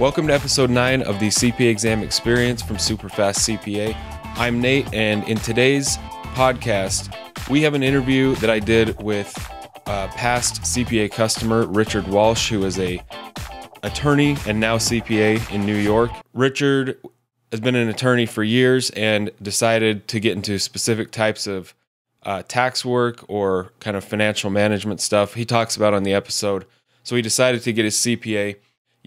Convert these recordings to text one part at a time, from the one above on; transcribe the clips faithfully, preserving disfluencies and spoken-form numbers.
Welcome to episode nine of the C P A Exam Experience from Superfast C P A. I'm Nate, and in today's podcast, we have an interview that I did with a past C P A customer, Richard Walsh, who is a attorney and now C P A in New York. Richard has been an attorney for years and decided to get into specific types of uh, tax work or kind of financial management stuff he talks about on the episode. So he decided to get his C P A.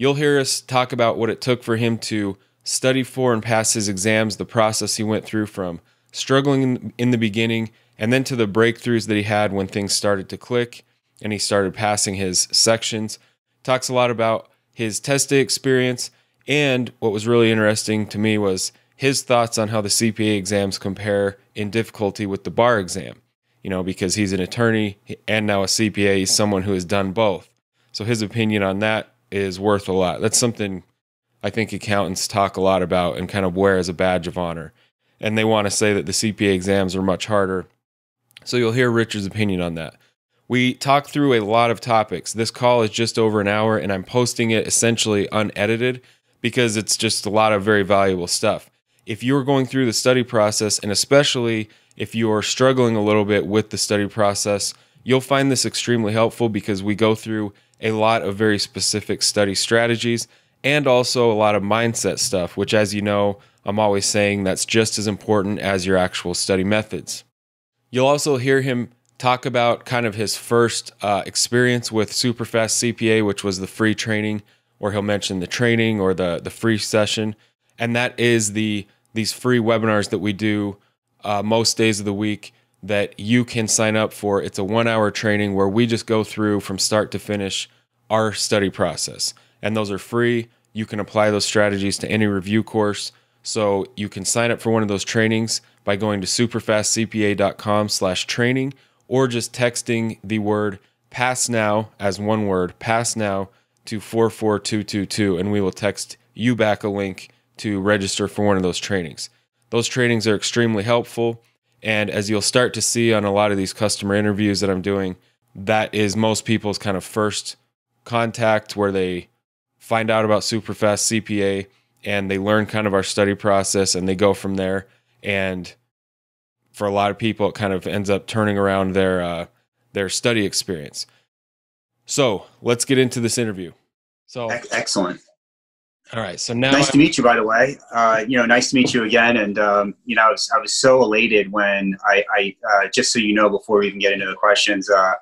You'll hear us talk about what it took for him to study for and pass his exams, the process he went through from struggling in the beginning and then to the breakthroughs that he had when things started to click and he started passing his sections. Talks a lot about his test day experience, and what was really interesting to me was his thoughts on how the C P A exams compare in difficulty with the bar exam. You know, because he's an attorney and now a C P A, he's someone who has done both. So his opinion on that is worth a lot. That's something I think accountants talk a lot about and kind of wear as a badge of honor. And they want to say that the C P A exams are much harder. So you'll hear Richard's opinion on that. We talk through a lot of topics. This call is just over an hour, and I'm posting it essentially unedited because it's just a lot of very valuable stuff. If you're going through the study process, and especially if you're struggling a little bit with the study process, you'll find this extremely helpful because we go through a lot of very specific study strategies and also a lot of mindset stuff, which, as you know, I'm always saying that's just as important as your actual study methods. You'll also hear him talk about kind of his first uh, experience with Superfast C P A, which was the free training, or he'll mention the training or the, the free session. And that is the these free webinars that we do uh, most days of the week that you can sign up for. It's a one-hour training where we just go through from start to finish our study process. And those are free. You can apply those strategies to any review course. So you can sign up for one of those trainings by going to superfast c p a dot com slash training or just texting the word pass now as one word, pass now, to four four two two two, and we will text you back a link to register for one of those trainings. Those trainings are extremely helpful. And as you'll start to see on a lot of these customer interviews that I'm doing, that is most people's kind of first contact where they find out about Superfast C P A and they learn kind of our study process and they go from there. And for a lot of people, it kind of ends up turning around their, uh, their study experience. So let's get into this interview. So excellent. All right. So now, nice to meet you, by the way. Uh, you know, nice to meet you again. And um, you know, I was I was so elated when I, I uh, just so you know, before we even get into the questions, uh,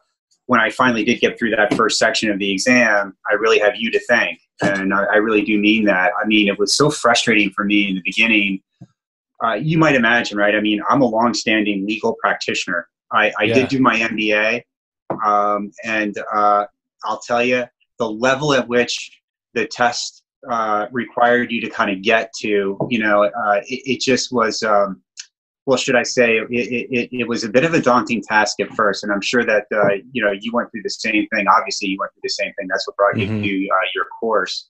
when I finally did get through that first section of the exam, I really have you to thank, and I, I really do mean that. I mean, it was so frustrating for me in the beginning. Uh, you might imagine, right? I mean, I'm a longstanding legal practitioner. I, I yeah. did do my M B A, um, and uh, I'll tell you, the level at which the test Uh, required you to kind of get to, you know, uh, it, it just was, um, well, should I say, it, it, it was a bit of a daunting task at first. And I'm sure that, uh, you know, you went through the same thing. Obviously, you went through the same thing. That's what brought you mm-hmm. to uh, your course.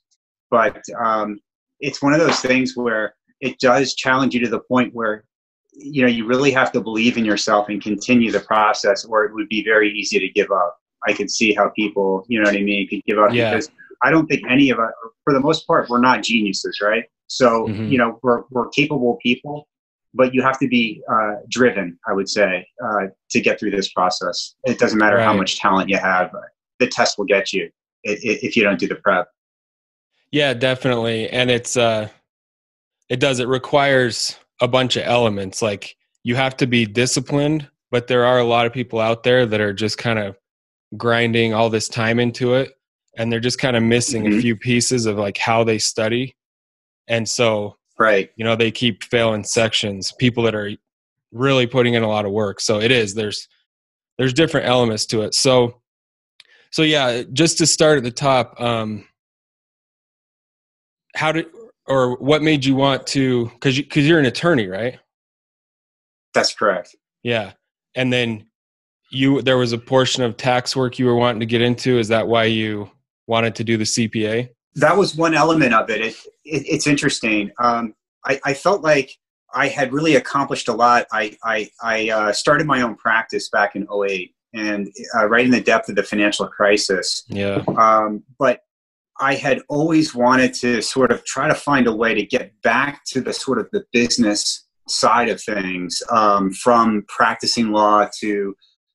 But um, it's one of those things where it does challenge you to the point where, you know, you really have to believe in yourself and continue the process, or it would be very easy to give up. I could see how people, you know what I mean, could give up yeah. because I don't think any of us, for the most part, we're not geniuses, right? So, mm-hmm. you know, we're, we're capable people, but you have to be uh, driven, I would say, uh, to get through this process. It doesn't matter right. how much talent you have. The test will get you if you don't do the prep. Yeah, definitely. And it's, uh, it does, it requires a bunch of elements. Like, you have to be disciplined, but there are a lot of people out there that are just kind of grinding all this time into it, and they're just kind of missing mm-hmm. a few pieces of like how they study. And so, right. you know, they keep failing sections, people that are really putting in a lot of work. So it is, there's, there's different elements to it. So, so yeah, just to start at the top, um, how did, or what made you want to, cause you, cause you're an attorney, right? That's correct. Yeah. And then you, there was a portion of tax work you were wanting to get into. Is that why you wanted to do the C P A? That was one element of it. It, it it's interesting. Um, I, I felt like I had really accomplished a lot. I, I, I uh, started my own practice back in oh eight and uh, right in the depth of the financial crisis. Yeah. Um, but I had always wanted to sort of try to find a way to get back to the sort of the business side of things, um, from practicing law to,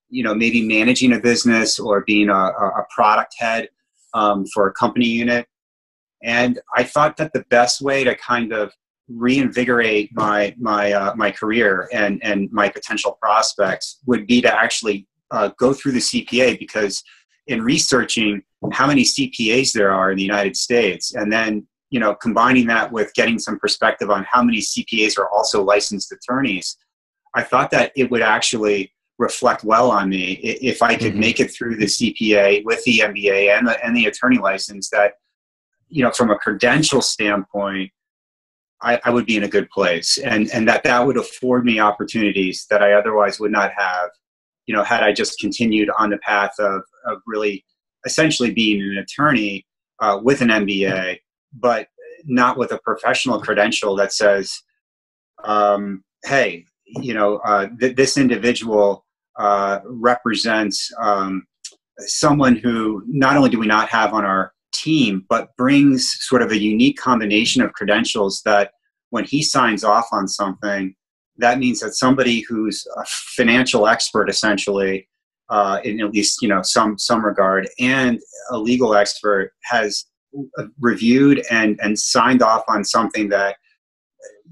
you know, maybe managing a business or being a, a product head um, for a company unit. And I thought that the best way to kind of reinvigorate my my uh, my career and and my potential prospects would be to actually uh, go through the C P A, because in researching how many C P As there are in the United States, and then, you know, combining that with getting some perspective on how many C P As are also licensed attorneys, I thought that it would actually reflect well on me if I could mm-hmm. make it through the C P A with the M B A and the, and the attorney license, that, you know, from a credential standpoint, I, I would be in a good place, and, and that that would afford me opportunities that I otherwise would not have, you know, had I just continued on the path of, of really essentially being an attorney uh, with an M B A, but not with a professional credential that says, um, hey, you know, uh, th- this individual uh, represents um, someone who not only do we not have on our team, but brings sort of a unique combination of credentials that when he signs off on something, that means that somebody who's a financial expert, essentially, uh, in at least, you know, some some regard, and a legal expert has reviewed and, and signed off on something that,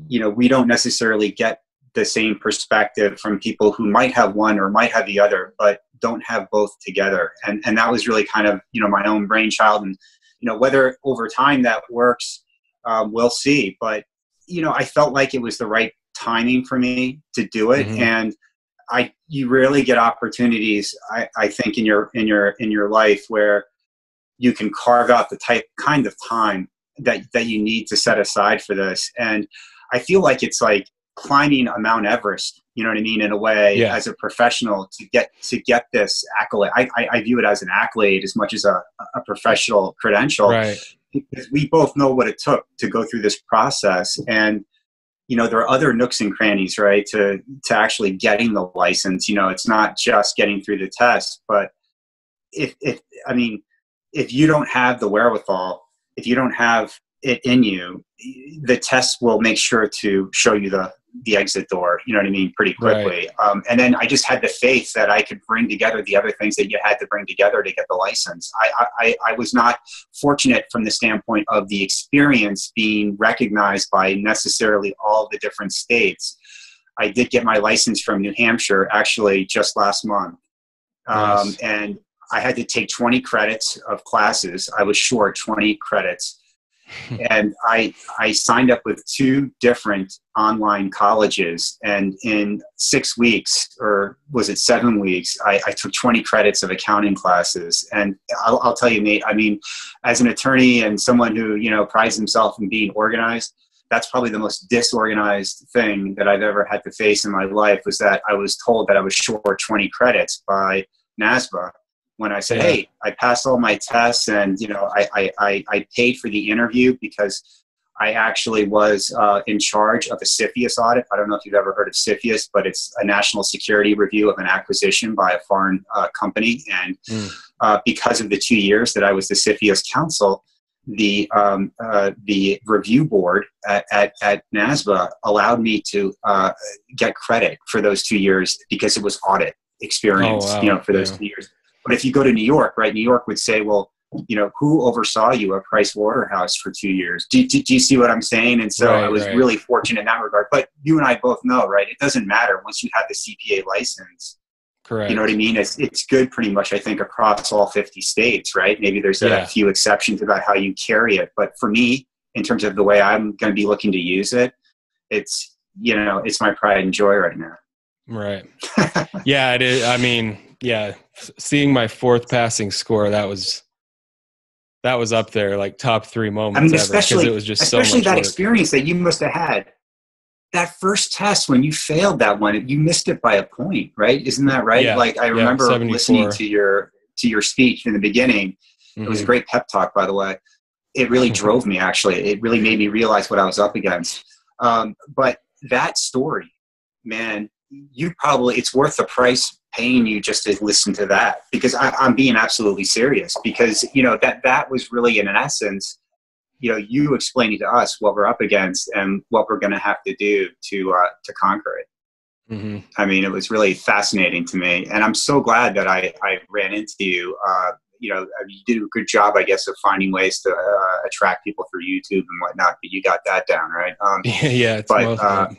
you know, we don't necessarily get the same perspective from people who might have one or might have the other, but don't have both together. And and that was really kind of, you know, my own brainchild. And, you know, whether over time that works, um, we'll see. But, you know, I felt like it was the right timing for me to do it. Mm-hmm. And I, you rarely get opportunities, I, I think, in your, in your, in your life where you can carve out the type kind of time that, that you need to set aside for this. And I feel like it's like climbing a Mount Everest, you know what I mean, in a way, yeah. as a professional to get to get this accolade. I, I, I view it as an accolade as much as a, a professional credential, right? Because we both know what it took to go through this process. And, you know, there are other nooks and crannies, right, to, to actually getting the license. You know, it's not just getting through the test, but if, if I mean, if you don't have the wherewithal, if you don't have it in you, the test will make sure to show you the, the exit door, you know what I mean, pretty quickly. Right. Um, and then I just had the faith that I could bring together the other things that you had to bring together to get the license. I, I, I was not fortunate from the standpoint of the experience being recognized by necessarily all the different states. I did get my license from New Hampshire actually just last month. Nice. Um, and I had to take twenty credits of classes. I was short twenty credits. And I I signed up with two different online colleges, and in six weeks, or was it seven weeks, I, I took twenty credits of accounting classes. And I'll, I'll tell you, Nate, I mean, as an attorney and someone who, you know, prides himself in being organized, that's probably the most disorganized thing that I've ever had to face in my life, was that I was told that I was short twenty credits by NASBA. When I said, yeah. hey, I passed all my tests, and, you know, I, I, I paid for the interview because I actually was uh, in charge of a C F I U S audit. I don't know if you've ever heard of C F I U S, but it's a national security review of an acquisition by a foreign uh, company. And mm. uh, because of the two years that I was the C F I U S counsel, the um, uh, the review board at, at, at NASBA allowed me to uh, get credit for those two years because it was audit experience, oh, wow. you know, for those yeah. two years. But if you go to New York, right, New York would say, well, you know, who oversaw you at Pricewaterhouse for two years? Do, do, do you see what I'm saying? And so right, I was right. really fortunate in that regard. But you and I both know, right, it doesn't matter once you have the C P A license. Correct. You know what I mean? It's, it's good pretty much, I think, across all fifty states, right? Maybe there's yeah. a few exceptions about how you carry it. But for me, in terms of the way I'm going to be looking to use it, it's, you know, it's my pride and joy right now. Right. yeah, it is. I mean... Yeah, seeing my fourth passing score, that was that was up there, like top three moments I mean, ever, because it was just so much work. Especially that experience that you must have had. That first test when you failed that one, you missed it by a point, right? Isn't that right? Yeah, like I remember yeah, listening to your to your speech in the beginning. Mm-hmm. It was a great pep talk, by the way. It really drove me, actually. It really made me realize what I was up against. Um, but that story, man, you probably, it's worth the price paying you just to listen to that, because I, I'm being absolutely serious, because, you know, that, that was really in an essence, you know, you explaining to us what we're up against and what we're going to have to do to, uh, to conquer it. Mm-hmm. I mean, it was really fascinating to me, and I'm so glad that I, I ran into you. Uh, you know, you did a good job, I guess, of finding ways to uh, attract people through YouTube and whatnot, but you got that down, right? Um, yeah. It's but, uh,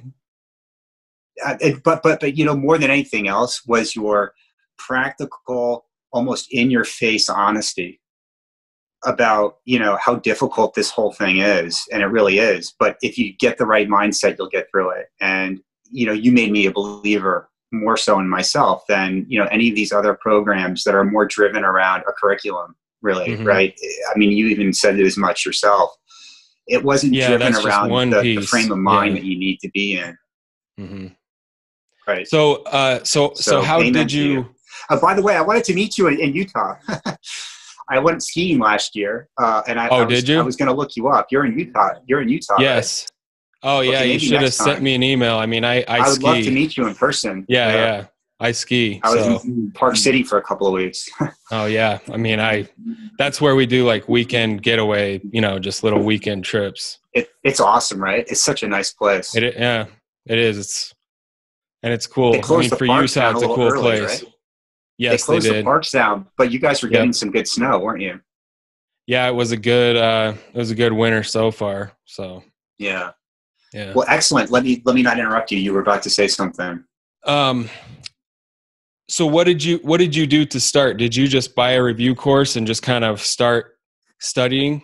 but, but, but, you know, more than anything else was your practical, almost in your face honesty about, you know, how difficult this whole thing is. And it really is. But if you get the right mindset, you'll get through it. And, you know, you made me a believer more so in myself than, you know, any of these other programs that are more driven around a curriculum, really. Mm-hmm. Right. I mean, you even said it as much yourself. It wasn't yeah, driven around one the, the frame of mind yeah. that you need to be in. Mm-hmm. Right. So, uh, so, so, so how did you, you. Uh, by the way, I wanted to meet you in, in Utah. I went skiing last year, uh, and I, oh, I was, did you? I was going to look you up. You're in Utah. You're in Utah. Yes. Right? Oh yeah, okay, you should have sent me an email. I mean, I I, I would ski. love to meet you in person. Yeah, uh, yeah, I ski. I so. was in Park City for a couple of weeks. Oh yeah, I mean, I that's where we do like weekend getaway, you know, just little weekend trips. It it's awesome, right? It's such a nice place. It yeah, it is. It's and it's cool. I mean, for Utah, it's a cool early, place. Right? Yes, they closed they did. the parks down, but you guys were getting yep. some good snow, weren't you? Yeah, it was a good uh, it was a good winter so far. So yeah. Yeah. Well, excellent. Let me, let me not interrupt you. You were about to say something. Um, so what did you, what did you do to start? Did you just buy a review course and just kind of start studying?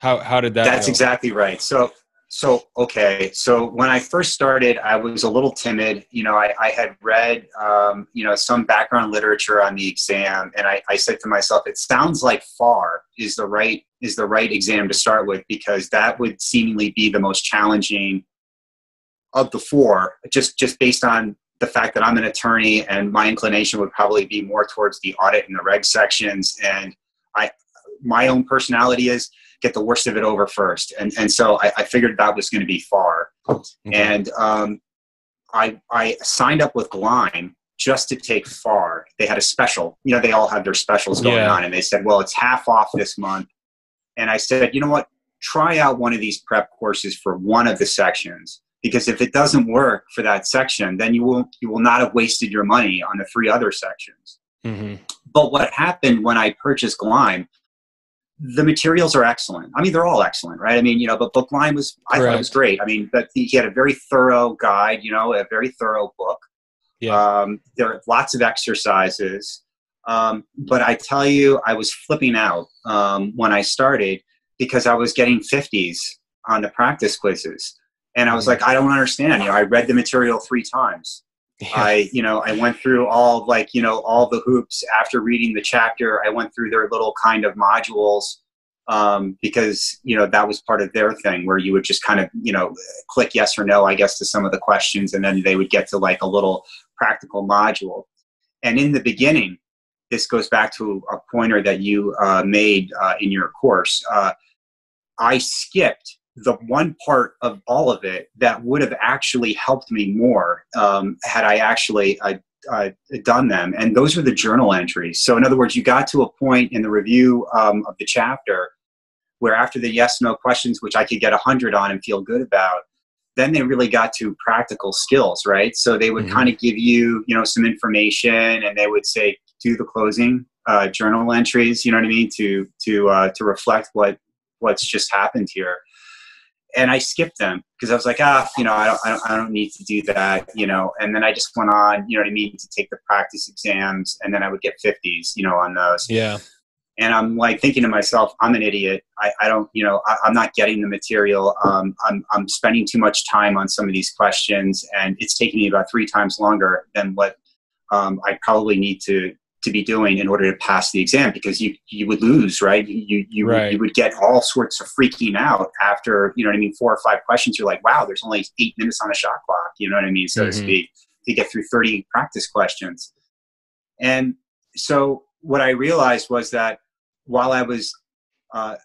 How, how did that, that's go? Exactly right. So, so, okay. So when I first started, I was a little timid, you know, I, I had read, um, you know, some background literature on the exam. And I, I said to myself, it sounds like FAR is the right is the right exam to start with, because that would seemingly be the most challenging of the four, just, just based on the fact that I'm an attorney and my inclination would probably be more towards the audit and the reg sections. And I, my own personality is get the worst of it over first. And, and so I, I figured that was going to be FAR. Mm-hmm. And um, I, I signed up with Gleim just to take FAR. They had a special, you know, they all had their specials going yeah. on, and they said, well, it's half off this month. And I said, you know what, try out one of these prep courses for one of the sections, because if it doesn't work for that section, then you will, you will not have wasted your money on the three other sections. Mm-hmm. But what happened when I purchased Gleim, the materials are excellent. I mean, they're all excellent, right? I mean, you know, but, but Gleim was, I Correct. thought it was great. I mean, but he had a very thorough guide, you know, a very thorough book. Yeah. Um, there are lots of exercises. Um, but I tell you, I was flipping out um, when I started, because I was getting fifties on the practice quizzes. And I was like, I don't understand. You know, I read the material three times. Yeah. I, you know, I went through all like, you know, all the hoops after reading the chapter. I went through their little kind of modules um, because, you know, that was part of their thing where you would just kind of, you know, click yes or no, I guess, to some of the questions. And then they would get to like a little practical module. And in the beginning, this goes back to a pointer that you uh, made uh, in your course. Uh, I skipped the one part of all of it that would have actually helped me more um, had I actually uh, uh, done them. And those were the journal entries. So in other words, you got to a point in the review um, of the chapter where after the yes, no questions, which I could get a hundred on and feel good about, then they really got to practical skills, right? So they would mm-hmm. kind of give you, you know, some information, and they would say, do the closing uh, journal entries, you know what I mean, to to uh, to reflect what what's just happened here. And I skipped them because I was like, ah, you know, I don't, I don't I don't need to do that, you know. And then I just went on, you know what I mean, to take the practice exams, and then I would get fifties, you know, on those. Yeah. And I'm like thinking to myself, I'm an idiot. I, I don't, you know, I, I'm not getting the material. Um, I'm, I'm spending too much time on some of these questions, and it's taking me about three times longer than what um, I probably need to to be doing in order to pass the exam, because you, you would lose, right? You, you, right. Would, you would get all sorts of freaking out after, you know what I mean, four or five questions. You're like, wow, there's only eight minutes on a shot clock, you know what I mean, so mm-hmm. to speak, to get through thirty practice questions. And so what I realized was that while I was uh,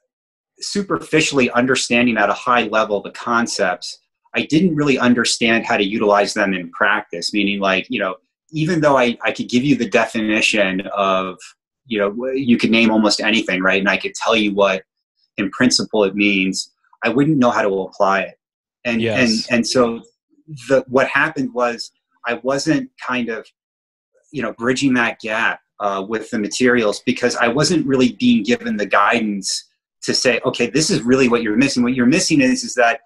superficially understanding at a high level the concepts, I didn't really understand how to utilize them in practice, meaning like, you know, even though I, I could give you the definition of, you know, you could name almost anything, right? And I could tell you what in principle it means, I wouldn't know how to apply it. And, yes. and, and so the, what happened was I wasn't kind of, you know, bridging that gap uh, with the materials, because I wasn't really being given the guidance to say, okay, this is really what you're missing. What you're missing is, is that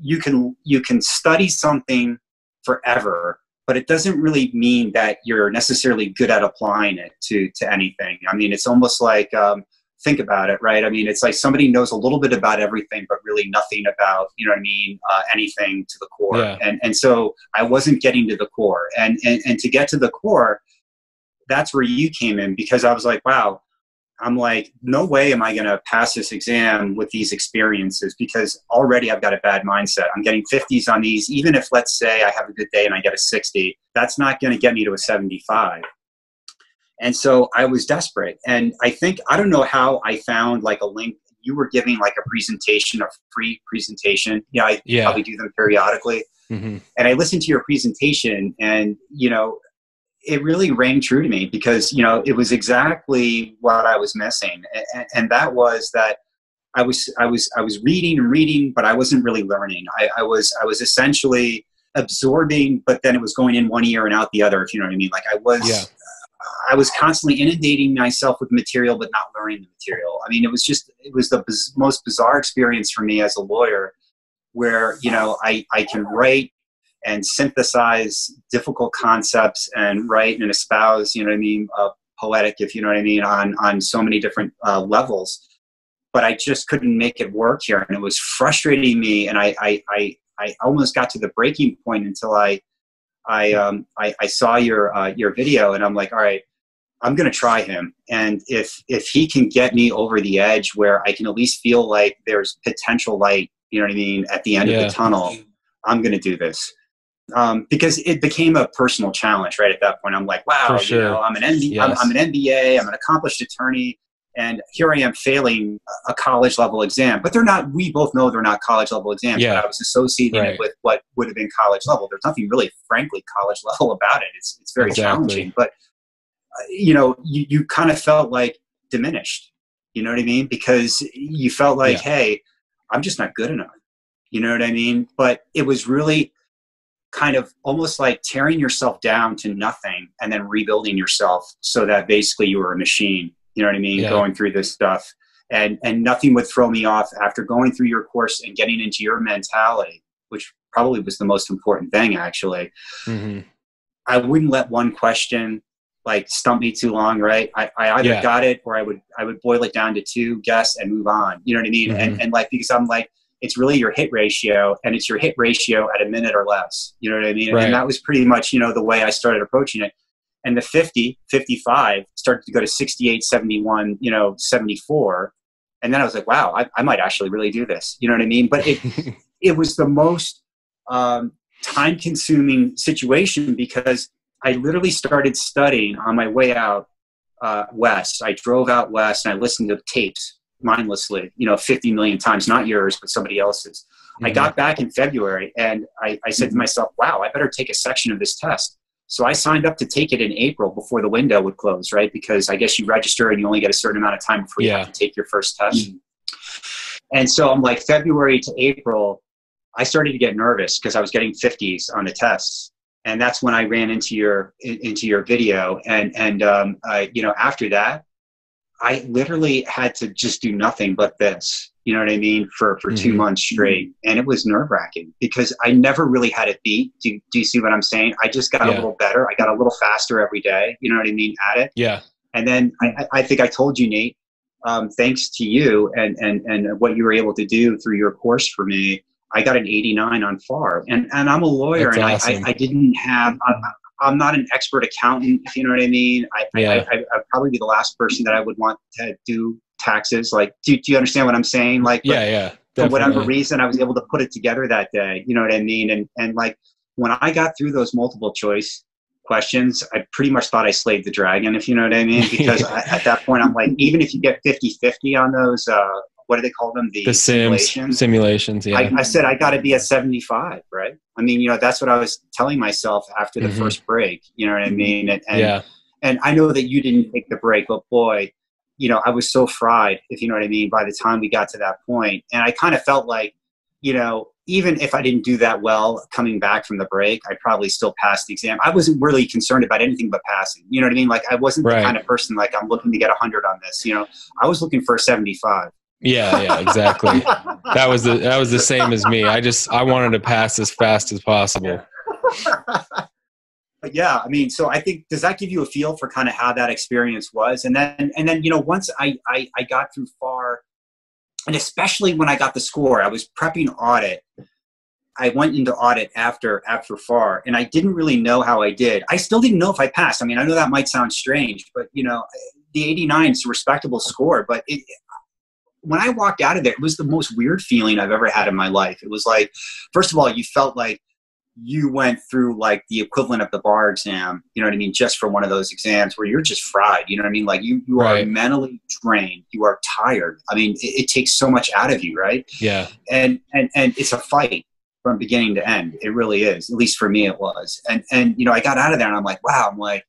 you can, you can study something forever, but it doesn't really mean that you're necessarily good at applying it to, to anything. I mean, it's almost like, um, think about it, right? I mean, it's like somebody knows a little bit about everything, but really nothing about, you know what I mean, uh, anything to the core. Yeah. And, and so I wasn't getting to the core. And, and, and to get to the core, that's where you came in, because I was like, wow, I'm like, no way am I going to pass this exam with these experiences, because already I've got a bad mindset. I'm getting fifties on these. Even if, let's say, I have a good day and I get a sixty, that's not going to get me to a seventy-five. And so I was desperate. And I think, I don't know how I found like a link. You were giving like a presentation, a free presentation. You know, I yeah. probably do them periodically. Mm-hmm. And I listened to your presentation, and, you know, it really rang true to me, because, you know, it was exactly what I was missing. And, and that was that I was, I was, I was reading and reading, but I wasn't really learning. I, I was, I was essentially absorbing, but then it was going in one ear and out the other, if you know what I mean. Like I was, yeah. I was constantly inundating myself with material, but not learning the material. I mean, it was just, it was the biz- most bizarre experience for me as a lawyer, where, you know, I, I can write and synthesize difficult concepts and write and espouse, you know what I mean, uh, poetic, if you know what I mean, on, on so many different uh, levels. But I just couldn't make it work here. And it was frustrating me. And I, I, I, I almost got to the breaking point until I, I, um, I, I saw your, uh, your video, and I'm like, all right, I'm going to try him. And if, if he can get me over the edge where I can at least feel like there's potential light, you know what I mean, at the end yeah. of the tunnel, I'm going to do this. Um, because it became a personal challenge right at that point. I'm like, wow, sure. you know, I'm an M B A, yes. I'm, I'm an M B A, I'm an accomplished attorney, and here I am failing a college level exam. But they're not, we both know they're not college level exams, yeah. but I was associating right. it with what would have been college level. There's nothing really, frankly, college level about it. It's, it's very exactly. challenging, but uh, you know, you, you kind of felt like diminished, you know what I mean? Because you felt like, yeah. hey, I'm just not good enough. You know what I mean? But it was really kind of almost like tearing yourself down to nothing and then rebuilding yourself so that basically you were a machine, you know what I mean? Yeah. Going through this stuff, and, and nothing would throw me off after going through your course and getting into your mentality, which probably was the most important thing actually. Mm-hmm. I wouldn't let one question like stump me too long. Right. I, I either yeah. got it, or I would, I would boil it down to two, guess, and move on. You know what I mean? Mm-hmm. And, and like, because I'm like, it's really your hit ratio, and it's your hit ratio at a minute or less. You know what I mean? Right. And that was pretty much, you know, the way I started approaching it. And the fifty, fifty-five started to go to sixty-eight, seventy-one, you know, seventy-four. And then I was like, wow, I, I might actually really do this. You know what I mean? But it, it was the most um, time consuming situation, because I literally started studying on my way out uh, west. I drove out west and I listened to tapes mindlessly, you know, fifty million times, not yours, but somebody else's. Mm-hmm. I got back in February, and I, I said mm-hmm. to myself, wow, I better take a section of this test. So I signed up to take it in April before the window would close, right? Because I guess you register and you only get a certain amount of time before yeah. you have to take your first test. Mm-hmm. And so I'm like February to April, I started to get nervous because I was getting fifties on the tests. And that's when I ran into your, into your video. And, and, um, uh, you know, after that, I literally had to just do nothing but this, you know what I mean, for, for mm-hmm. two months straight. And it was nerve wracking because I never really had a beat. Do, do you see what I'm saying? I just got yeah. a little better. I got a little faster every day, you know what I mean, at it. Yeah. And then I, I think I told you, Nate, um, thanks to you and, and, and what you were able to do through your course for me, I got an eighty-nine on F A R. And, and I'm a lawyer. That's and awesome. I, I, I didn't have... I, I, I'm not an expert accountant, if you know what I mean. I, yeah. I, I, I'd probably be the last person that I would want to do taxes. Like, do, do you understand what I'm saying? Like, yeah, but, yeah. Definitely. For whatever reason, I was able to put it together that day. You know what I mean? And and like when I got through those multiple choice questions, I pretty much thought I slayed the dragon, if you know what I mean. Because I, at that point, I'm like, even if you get fifty-fifty on those uh, what do they call them? The, the sims, simulations. simulations yeah. I, I said, I got to be at seventy-five, right? I mean, you know, that's what I was telling myself after the mm-hmm. first break, you know what I mean? And, and, yeah. and I know that you didn't take the break, but boy, you know, I was so fried, if you know what I mean, by the time we got to that point. And I kind of felt like, you know, even if I didn't do that well coming back from the break, I probably still passed the exam. I wasn't really concerned about anything but passing. You know what I mean? Like, I wasn't right. the kind of person like, I'm looking to get a hundred on this. You know, I was looking for a seventy-five. Yeah, yeah, exactly. That was the, that was the same as me. I just, I wanted to pass as fast as possible. But yeah, I mean, so I think, does that give you a feel for kind of how that experience was? And then, and then, you know, once I, I, I got through FAR, and especially when I got the score, I was prepping audit. I went into audit after, after FAR, and I didn't really know how I did. I still didn't know if I passed. I mean, I know that might sound strange, but you know, the eighty-nine is a respectable score, but it, when I walked out of there, it was the most weird feeling I've ever had in my life. It was like, first of all, you felt like you went through like the equivalent of the bar exam, you know what I mean? Just for one of those exams where you're just fried, you know what I mean? Like you, you right. are mentally drained. You are tired. I mean, it, it takes so much out of you, right? Yeah. And, and, and it's a fight from beginning to end. It really is. At least for me, it was. And, and, you know, I got out of there and I'm like, wow, I'm like,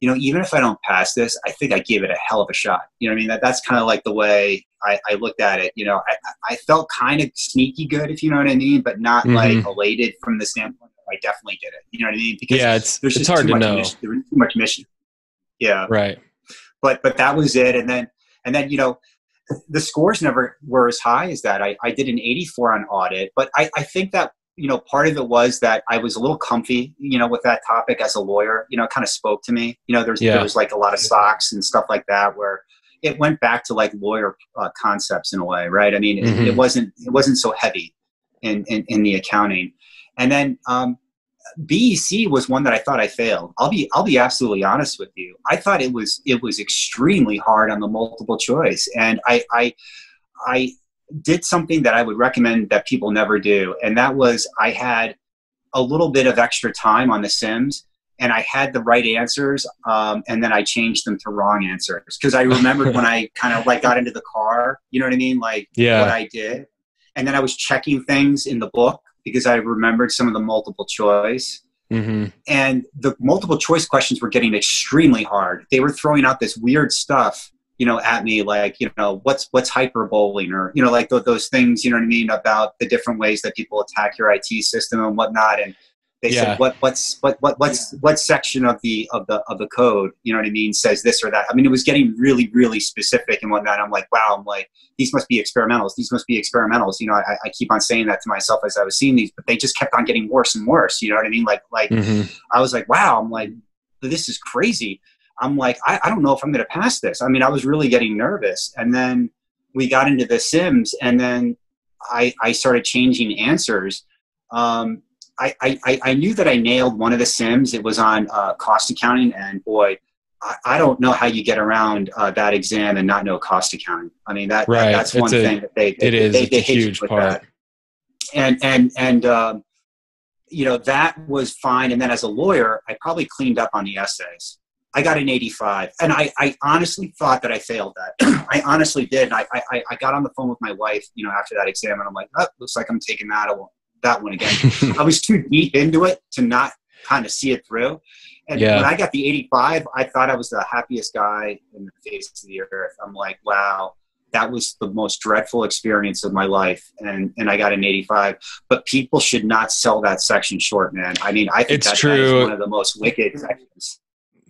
you know, even if I don't pass this, I think I gave it a hell of a shot. You know what I mean? That, that's kind of like the way I, I looked at it. You know, I, I felt kind of sneaky good, if you know what I mean, but not mm-hmm. like elated from the standpoint that I definitely did it. You know what I mean? Because yeah, it's, there's it's just hard too to much know. Mission, there was too much mission. Yeah. Right. But, but that was it. And then, and then, you know, the scores never were as high as that. I, I did an eighty-four on audit, but I, I think that, you know, part of it was that I was a little comfy, you know, with that topic as a lawyer, you know, it kind of spoke to me, you know, there's, yeah. there was like a lot of stocks and stuff like that where it went back to like lawyer uh, concepts in a way. Right. I mean, mm-hmm. it, it wasn't, it wasn't so heavy in, in, in the accounting. And then um, B E C was one that I thought I failed. I'll be, I'll be absolutely honest with you. I thought it was, it was extremely hard on the multiple choice. And I, I, I, did something that I would recommend that people never do. And that was, I had a little bit of extra time on the Sims and I had the right answers. Um, and then I changed them to wrong answers. Cause I remembered when I kind of like got into the car, you know what I mean? Like yeah. what I did. And then I was checking things in the book because I remembered some of the multiple choice. Mm-hmm. And the multiple choice questions were getting extremely hard. They were throwing out this weird stuff, you know, at me, like, you know, what's, what's hyperboling, or, you know, like th- those things, you know what I mean? About the different ways that people attack your I T system and whatnot. And they yeah. said, what, what's, what, what, what's, yeah. what section of the, of the, of the code, you know what I mean? Says this or that. I mean, it was getting really, really specific and whatnot. I'm like, wow, I'm like, these must be experimentals. These must be experimentals. You know, I, I keep on saying that to myself as I was seeing these, but they just kept on getting worse and worse. You know what I mean? Like, like mm-hmm. I was like, wow, I'm like, this is crazy. I'm like, I, I don't know if I'm going to pass this. I mean, I was really getting nervous. And then we got into the Sims and then I, I started changing answers. Um, I, I, I knew that I nailed one of the Sims. It was on uh, cost accounting. And boy, I, I don't know how you get around uh, that exam and not know cost accounting. I mean, that, right. that that's it's one a, thing that they, they, it is, they, they hate huge you with part. That. And, and, and, um, you know, that was fine. And then as a lawyer, I probably cleaned up on the essays. I got an eighty-five and I, I honestly thought that I failed that. I honestly did. I, I, I got on the phone with my wife, you know, after that exam and I'm like, oh, looks like I'm taking that, that one again. I was too deep into it to not kind of see it through. And yeah. when I got the eighty-five, I thought I was the happiest guy in the face of the earth. I'm like, wow, that was the most dreadful experience of my life. And, and I got an eighty-five, but people should not sell that section short, man. I mean, I think it's that, true. That is one of the most wicked sections.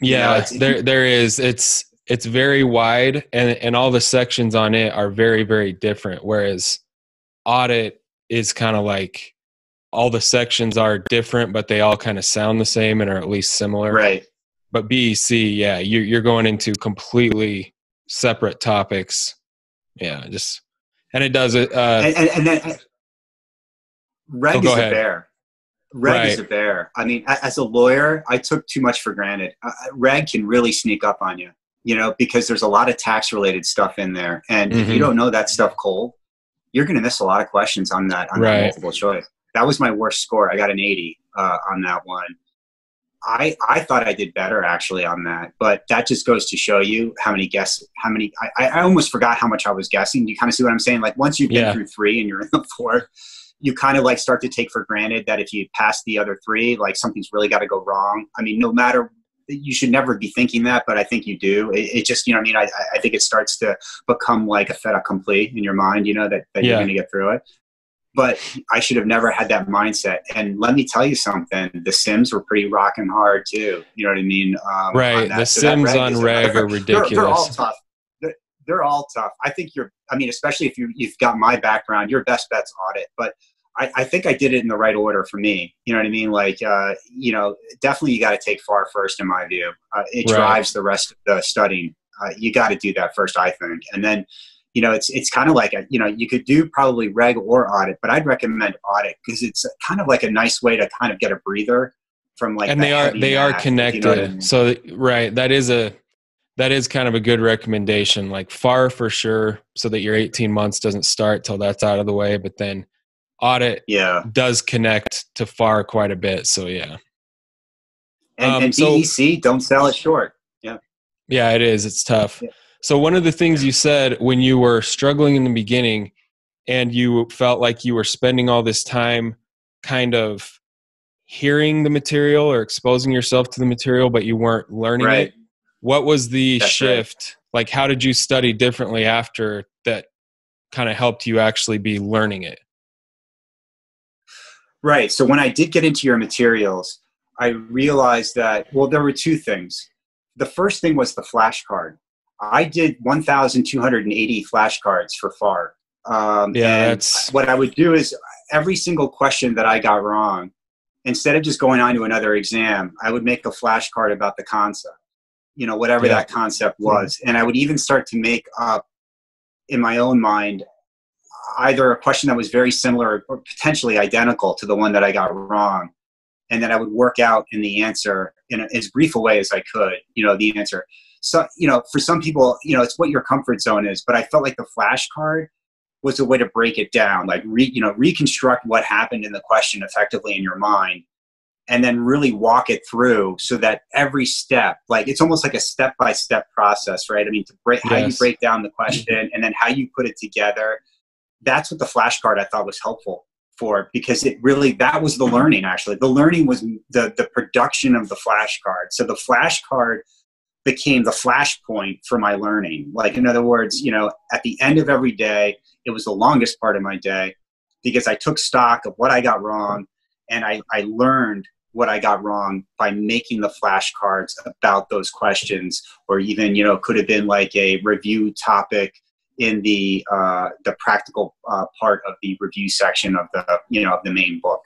Yeah, yeah there there is. It's it's very wide, and, and all the sections on it are very, very different. Whereas audit is kind of like all the sections are different, but they all kind of sound the same and are at least similar. Right. But B E C, yeah, you're you're going into completely separate topics. Yeah, just and it does it. Uh, and, and, and then reg oh, is a bear. Reg right. is a bear. I mean, as a lawyer, I took too much for granted. Uh, reg can really sneak up on you, you know, because there's a lot of tax related stuff in there. And mm-hmm. if you don't know that stuff cold, you're going to miss a lot of questions on that, on right. that multiple choice. That was my worst score. I got an eighty uh, on that one. I, I thought I did better actually on that, but that just goes to show you how many guess, how many, I, I almost forgot how much I was guessing. You kind of see what I'm saying? Like once you get yeah. through three and you're in the fourth, you kind of like start to take for granted that if you pass the other three, like something's really got to go wrong. I mean, no matter, you should never be thinking that, but I think you do. It, it just, you know what I mean? I, I think it starts to become like a fait accompli in your mind, you know, that, that yeah. you're going to get through it. But I should have never had that mindset. And let me tell you something, the Sims were pretty rocking hard too. You know what I mean? Um, right. The so Sims reg on reg are ridiculous. They're, they're all tough. They're, they're all tough. I think you're, I mean, especially if you, you've got my background, your best bet's audit, but I, I think I did it in the right order for me. You know what I mean? Like, uh, you know, definitely you got to take FAR first in my view. Uh, it right. drives the rest of the studying. Uh, you got to do that first, I think. And then, you know, it's, it's kind of like, a, you know, you could do probably reg or audit, but I'd recommend audit because it's kind of like a nice way to kind of get a breather from like, and they are, they are connected. You know I mean? So, right. That is a, that is kind of a good recommendation, like FAR for sure. So that your eighteen months doesn't start till that's out of the way, but then audit yeah. does connect to FAR quite a bit. So yeah. And, um, and so, D E C, don't sell it short. Yeah. Yeah, it is. It's tough. Yeah. So one of the things you said when you were struggling in the beginning and you felt like you were spending all this time kind of hearing the material or exposing yourself to the material, but you weren't learning right. it. What was the That's shift? Right. Like, how did you study differently after that kind of helped you actually be learning it? Right. So when I did get into your materials, I realized that, well, there were two things. The first thing was the flashcard. I did one thousand two hundred eighty flashcards for FAR. Um, yeah, and what I would do is every single question that I got wrong, instead of just going on to another exam, I would make a flashcard about the concept, you know, whatever yeah. that concept was. Mm-hmm. And I would even start to make up in my own mind either a question that was very similar or potentially identical to the one that I got wrong. And then I would work out in the answer in a, as brief a way as I could, you know, the answer. So, you know, for some people, you know, it's what your comfort zone is, but I felt like the flashcard was a way to break it down, like, re, you know, reconstruct what happened in the question effectively in your mind and then really walk it through so that every step, like it's almost like a step-by-step process, right? I mean, to break, yes. how you break down the question and then how you put it together. That's what the flashcard I thought was helpful for, because it really, that was the learning actually. The learning was the, the production of the flashcard. So the flashcard became the flashpoint for my learning. Like, in other words, you know, at the end of every day, it was the longest part of my day because I took stock of what I got wrong and I, I learned what I got wrong by making the flashcards about those questions, or even, you know, could have been like a review topic in the, uh, the practical uh, part of the review section of the, you know, of the main book.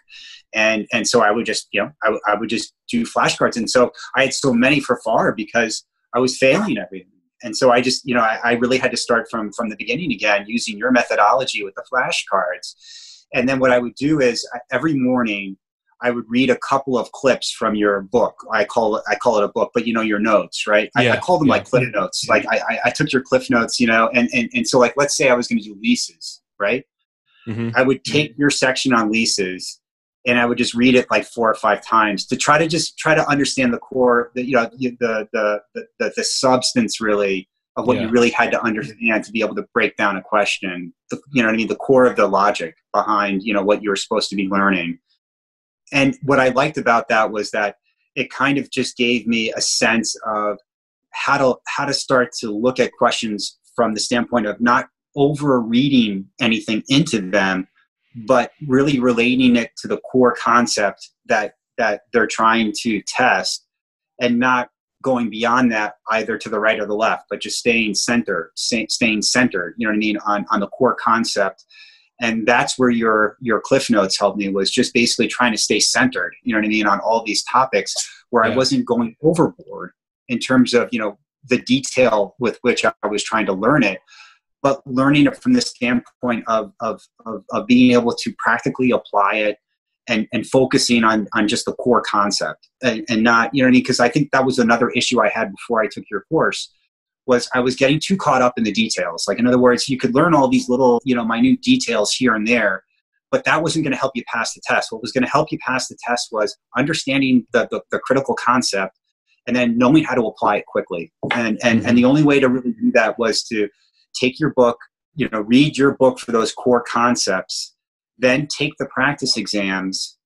And, and so I would just, you know, I, I would just do flashcards. And so I had so many for FAR because I was failing everything. And so I just, you know, I, I really had to start from, from the beginning again, using your methodology with the flashcards. And then what I would do is I, every morning I would read a couple of clips from your book. I call it, I call it a book, but you know, your notes, right? Yeah, I, I call them yeah. like clip notes. Like I, I took your cliff notes, you know, and, and, and so like, let's say I was going to do leases, right? Mm-hmm. I would take your section on leases and I would just read it like four or five times to try to just try to understand the core, the, you know, the, the, the, the substance really of what yeah. you really had to understand to be able to break down a question, the, you know what I mean? The core of the logic behind, you know, what you were supposed to be learning. And what I liked about that was that it kind of just gave me a sense of how to, how to start to look at questions from the standpoint of not over reading anything into them, but really relating it to the core concept that, that they're trying to test and not going beyond that either to the right or the left, but just staying centered, staying centered, you know what I mean, on, on the core concept. And that's where your, your cliff notes helped me, was just basically trying to stay centered, you know what I mean, on all these topics where yeah. I wasn't going overboard in terms of, you know, the detail with which I was trying to learn it, but learning it from the standpoint of, of, of, of being able to practically apply it and, and focusing on, on just the core concept and, and not, you know what I mean? Because I think that was another issue I had before I took your course, was I was getting too caught up in the details. Like, in other words, you could learn all these little, you know, minute details here and there, but that wasn't going to help you pass the test. What was going to help you pass the test was understanding the, the, the critical concept and then knowing how to apply it quickly. And, and, and the only way to really do that was to take your book, you know, read your book for those core concepts, then take the practice exams,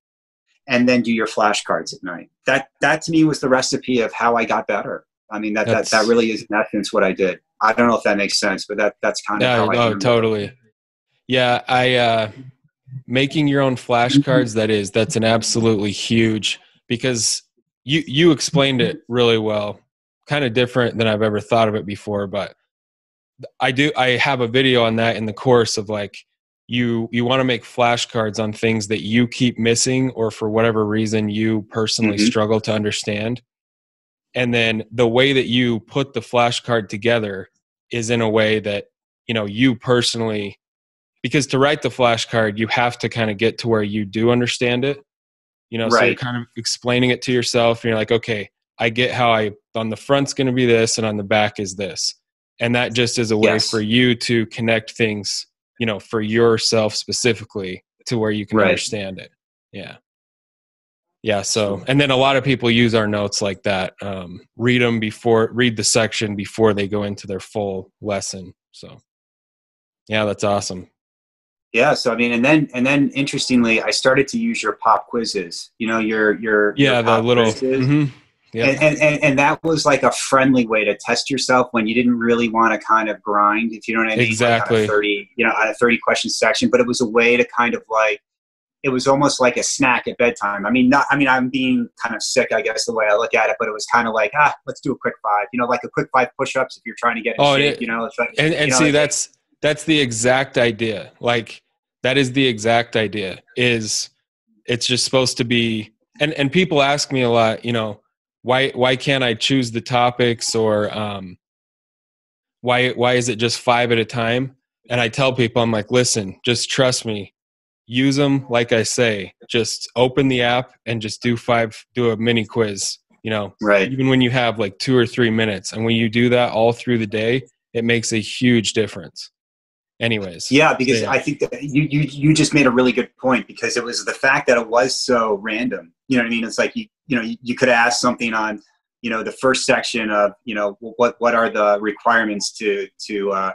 and then do your flashcards at night. That, that to me was the recipe of how I got better. I mean, that, that, that really is in essence what I did. I don't know if that makes sense, but that, that's kind of no, how I no, totally. Yeah. I, uh, making your own flashcards, that is, that's an absolutely huge, because you, you explained it really well, kind of different than I've ever thought of it before, but I do, I have a video on that in the course of like, you, you want to make flashcards on things that you keep missing or for whatever reason you personally mm-hmm. struggle to understand. And then the way that you put the flashcard together is in a way that, you know, you personally, because to write the flashcard, you have to kind of get to where you do understand it, you know, right. So you're kind of explaining it to yourself and you're like, okay, I get how I, on the front's going to be this and on the back is this. And that just is a way yes. for you to connect things, you know, for yourself specifically to where you can right. understand it. Yeah. Yeah. So, and then a lot of people use our notes like that. Um, read them before, read the section before they go into their full lesson. So yeah, that's awesome. Yeah. So, I mean, and then, and then interestingly, I started to use your pop quizzes, you know, your, your, yeah, your the little, mm-hmm. yeah. And, and, and, and that was like a friendly way to test yourself when you didn't really want to kind of grind, if you know what I mean, exactly. Like on a thirty, you know, on a thirty question section, but it was a way to kind of like, it was almost like a snack at bedtime. I mean, not, I mean, I'm being kind of sick, I guess, the way I look at it, but it was kind of like, ah, let's do a quick five, you know, like a quick five push-ups if you're trying to get in oh, shape, it, you know, it's like, and, and you know, see, that's, like, that's the exact idea. Like that is the exact idea is it's just supposed to be, and, and people ask me a lot, you know, why, why can't I choose the topics or, um, why, why is it just five at a time? And I tell people, I'm like, listen, just trust me. Use them. Like I say, just open the app and just do five, do a mini quiz, you know, right. Even when you have like two or three minutes. And when you do that all through the day, it makes a huge difference. Anyways. Yeah. Because yeah. I think that you, you, you just made a really good point because it was the fact that it was so random. You know what I mean? It's like, you, you know, you, you could ask something on, you know, the first section of, you know, what, what are the requirements to, to, uh,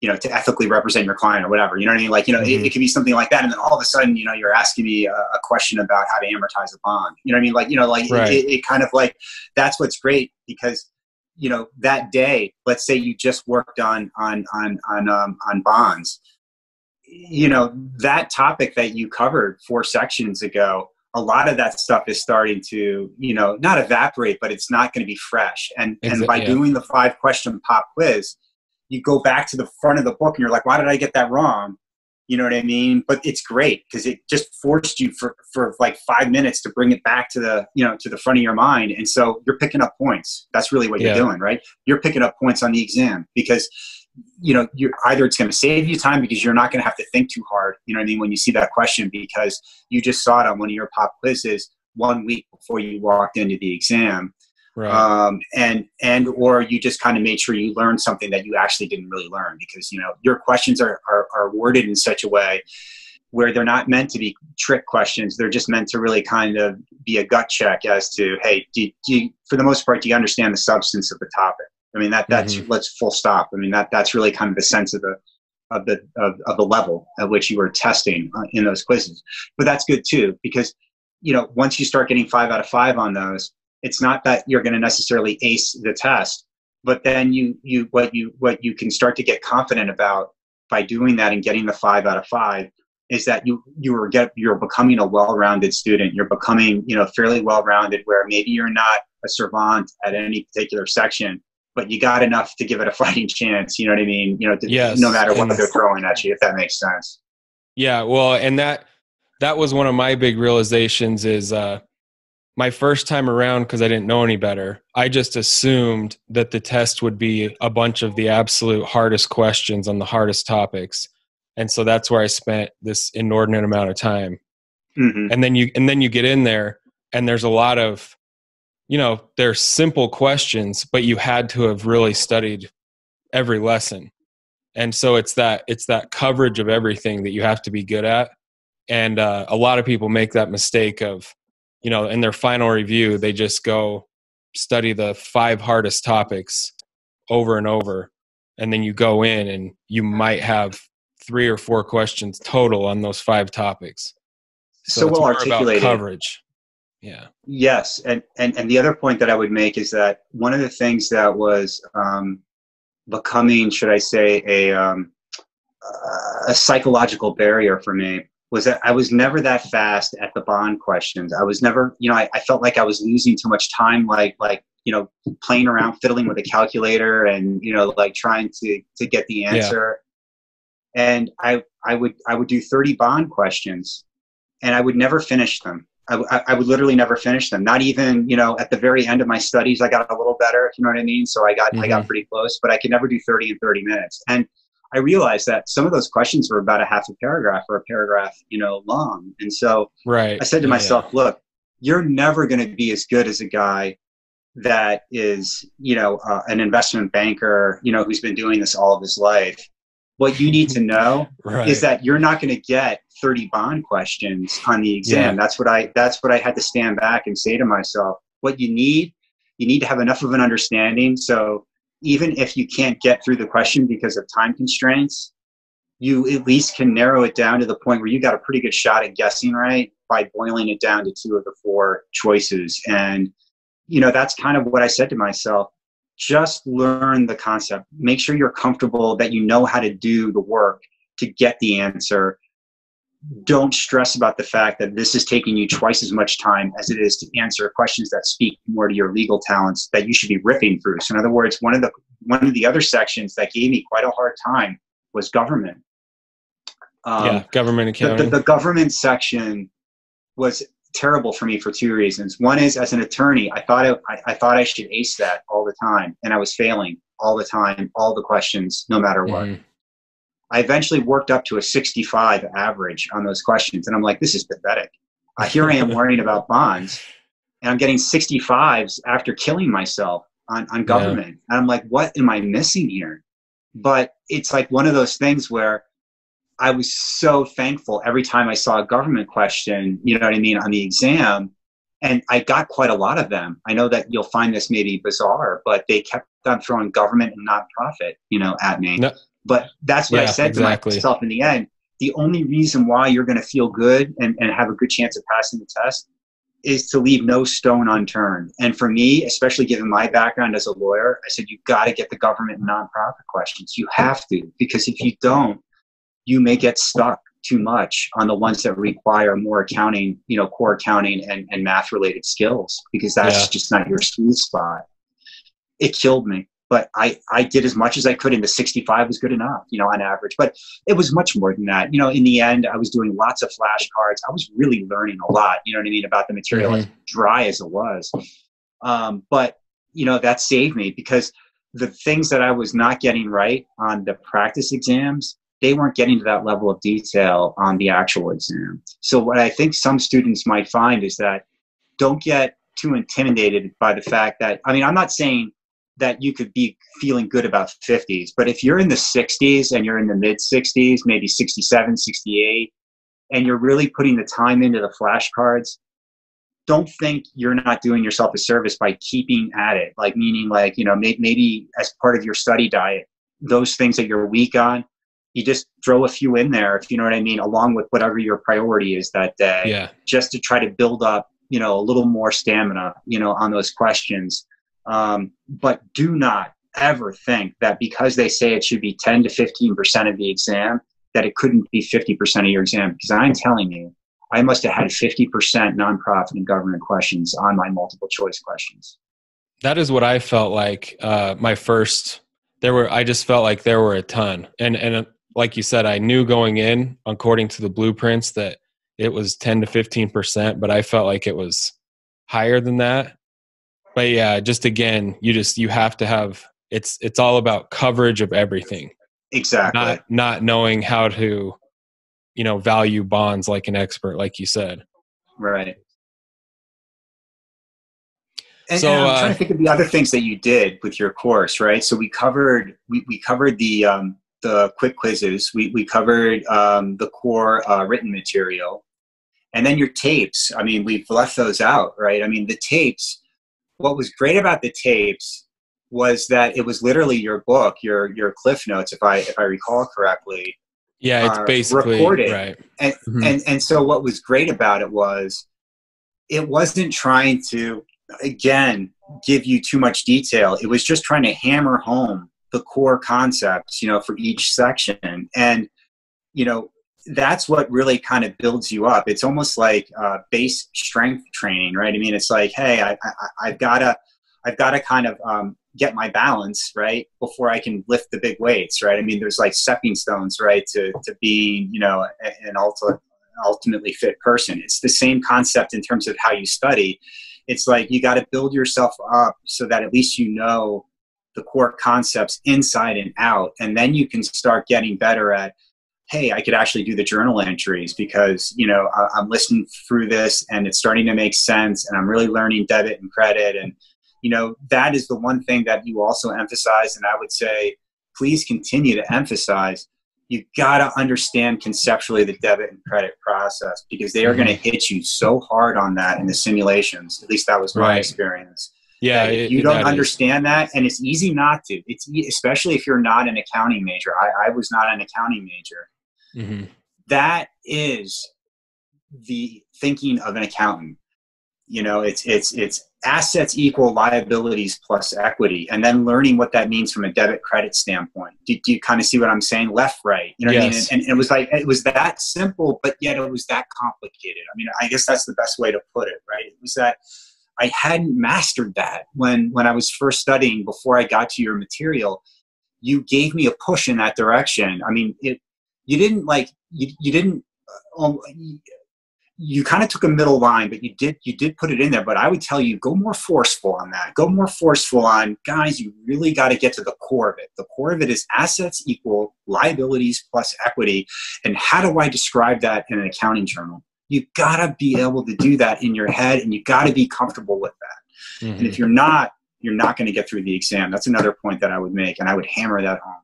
you know, to ethically represent your client or whatever, you know what I mean? Like, you know, mm-hmm. it, it could be something like that. And then all of a sudden, you know, you're asking me a, a question about how to amortize a bond. You know what I mean? Like, you know, like right. it, it kind of like, that's what's great because, you know, that day, let's say you just worked on, on, on, on, um, on bonds, you know, that topic that you covered four sections ago, a lot of that stuff is starting to, you know, not evaporate, but it's not going to be fresh. And, exactly. and by doing the five question pop quiz, you go back to the front of the book and you're like, why did I get that wrong? You know what I mean? But it's great because it just forced you for, for like five minutes to bring it back to the, you know, to the front of your mind. And so you're picking up points. That's really what yeah. you're doing, right? You're picking up points on the exam because, you know, you're either it's going to save you time because you're not going to have to think too hard. You know what I mean? When you see that question, because you just saw it on one of your pop quizzes one week before you walked into the exam. Right. Um, and, and, or you just kind of made sure you learned something that you actually didn't really learn because, you know, your questions are, are, are worded in such a way where they're not meant to be trick questions. They're just meant to really kind of be a gut check as to, hey, do, do you, for the most part, do you understand the substance of the topic? I mean, that, that's, mm-hmm. let's full stop. I mean, that, that's really kind of the sense of the, of the, of, of the level at which you were testing uh, in those quizzes, but that's good too, because, you know, once you start getting five out of five on those, it's not that you're going to necessarily ace the test, but then you, you, what you, what you can start to get confident about by doing that and getting the five out of five is that you, you are get, you're becoming a well-rounded student. You're becoming, you know, fairly well-rounded where maybe you're not a savant at any particular section, but you got enough to give it a fighting chance. You know what I mean? You know, to, yes. no matter what they're throwing at you, if that makes sense. Yeah. Well, and that, that was one of my big realizations is, uh, my first time around, because I didn't know any better, I just assumed that the test would be a bunch of the absolute hardest questions on the hardest topics. And so that's where I spent this inordinate amount of time. Mm-hmm. And then you, and then you get in there and there's a lot of, you know, they're simple questions, but you had to have really studied every lesson. And so it's that, it's that coverage of everything that you have to be good at. And uh, a lot of people make that mistake of, you know, in their final review, they just go study the five hardest topics over and over. And then you go in and you might have three or four questions total on those five topics. So, so well articulated coverage. Yeah. Yes. And, and, and the other point that I would make is that one of the things that was um, becoming, should I say, a, um, a psychological barrier for me was that I was never that fast at the bond questions. I was never, you know, I, I felt like I was losing too much time, like, like, you know, playing around, fiddling with a calculator and, you know, like trying to, to get the answer. Yeah. And I, I would, I would do thirty bond questions and I would never finish them. I, I would literally never finish them. Not even, you know, at the very end of my studies, I got a little better, you know what I mean? So I got, mm-hmm. I got pretty close, but I could never do thirty in thirty minutes. And I realized that some of those questions were about a half a paragraph or a paragraph, you know, long. And so right. I said to myself, yeah. look, you're never going to be as good as a guy that is, you know, uh, an investment banker, you know, who's been doing this all of his life. What you need to know right. is that you're not going to get thirty bond questions on the exam. Yeah. That's what I, that's what I had to stand back and say to myself, what you need, you need to have enough of an understanding. So even if you can't get through the question because of time constraints, you at least can narrow it down to the point where you got a pretty good shot at guessing right by boiling it down to two of the four choices. And, you know, that's kind of what I said to myself. Just learn the concept. Make sure you're comfortable that you know how to do the work to get the answer. Don't stress about the fact that this is taking you twice as much time as it is to answer questions that speak more to your legal talents that you should be ripping through. So in other words, one of the, one of the other sections that gave me quite a hard time was government. Um, yeah, government accounting. The, the, the government section was terrible for me for two reasons. One is, as an attorney, I thought I, I, I thought I should ace that all the time, and I was failing all the time, all the questions, no matter what. Mm. I eventually worked up to a sixty-five average on those questions. And I'm like, this is pathetic. Uh, here I am worrying about bonds and I'm getting sixty-fives after killing myself on, on government. Yeah. And I'm like, what am I missing here? But it's like one of those things where I was so thankful every time I saw a government question, you know what I mean, on the exam. And I got quite a lot of them. I know that you'll find this maybe bizarre, but they kept on throwing government and nonprofit, you know, at me. No. But that's what yeah, I said exactly. to myself in the end. The only reason why you're going to feel good and, and have a good chance of passing the test is to leave no stone unturned. And for me, especially given my background as a lawyer, I said, you've got to get the government and nonprofit questions. You have to, because if you don't, you may get stuck too much on the ones that require more accounting, you know, core accounting and, and math related skills, because that's yeah. just not your sweet spot. It killed me. But I, I did as much as I could, and the sixty-five was good enough, you know, on average. But it was much more than that. You know, in the end, I was doing lots of flashcards. I was really learning a lot, you know what I mean, about the material, mm-hmm. as dry as it was. Um, but, you know, that saved me, because the things that I was not getting right on the practice exams, they weren't getting to that level of detail on the actual exam. So what I think some students might find is that don't get too intimidated by the fact that, I mean, I'm not saying that you could be feeling good about fifties, but if you're in the sixties and you're in the mid sixties, maybe sixty-seven, sixty-eight, and you're really putting the time into the flashcards, don't think you're not doing yourself a service by keeping at it. Like, meaning like, you know, may maybe as part of your study diet, those things that you're weak on, you just throw a few in there, if you know what I mean, along with whatever your priority is that day, yeah. just to try to build up, you know, a little more stamina, you know, on those questions. Um, but do not ever think that because they say it should be ten to fifteen percent of the exam, that it couldn't be fifty percent of your exam. Because I'm telling you, I must have had fifty percent nonprofit and government questions on my multiple choice questions. That is what I felt like, uh, my first, there were, I just felt like there were a ton. And, and uh, like you said, I knew going in, according to the blueprints, that it was ten to fifteen percent, but I felt like it was higher than that. But yeah, just again, you just, you have to have, it's, it's all about coverage of everything. Exactly. Not, not knowing how to, you know, value bonds like an expert, like you said. Right. And, so, and I'm uh, trying to think of the other things that you did with your course, right? So we covered, we, we covered the, um, the quick quizzes. We, we covered um, the core uh, written material. And then your tapes. I mean, we've left those out, right? I mean, the tapes, what was great about the tapes was that it was literally your book, your your Cliff Notes, if I if I recall correctly. Yeah, it's uh, basically recorded. Right. And, mm-hmm. and and so what was great about it was it wasn't trying to, again, give you too much detail. It was just trying to hammer home the core concepts, you know, for each section. And, you know, that's what really kind of builds you up. It's almost like uh, base strength training, right? I mean, it's like, hey, I, I, I've got to, I've got to kind of um, get my balance right before I can lift the big weights, right? I mean, there's like stepping stones, right, to to being, you know, an ultimate, ultimately fit person. It's the same concept in terms of how you study. It's like you got to build yourself up so that at least you know the core concepts inside and out, and then you can start getting better at, hey, I could actually do the journal entries because, you know, I, I'm listening through this and it's starting to make sense and I'm really learning debit and credit. And, you know, that is the one thing that you also emphasize. And I would say, please continue to emphasize, you got to understand conceptually the debit and credit process because they are going to hit you so hard on that in the simulations. At least that was my right. experience. Yeah, if it, you don't that understand is. that, and it's easy not to. It's especially if you're not an accounting major. I, I was not an accounting major. Mm-hmm. That is the thinking of an accountant. You know, it's it's it's assets equal liabilities plus equity, and then learning what that means from a debit credit standpoint. Do, do you kind of see what I'm saying? Left, right. You know what yes. I mean? And, and it was like it was that simple, but yet it was that complicated. I mean, I guess that's the best way to put it, right? It was that I hadn't mastered that when when I was first studying before I got to your material. You gave me a push in that direction. I mean, it. You didn't like you. You didn't. Uh, you, you kind of took a middle line, but you did. You did put it in there. But I would tell you, go more forceful on that. Go more forceful on, guys. You really got to get to the core of it. The core of it is assets equal liabilities plus equity. And how do I describe that in an accounting journal? You got to be able to do that in your head, and you got to be comfortable with that. Mm-hmm. And if you're not, you're not going to get through the exam. That's another point that I would make, and I would hammer that home.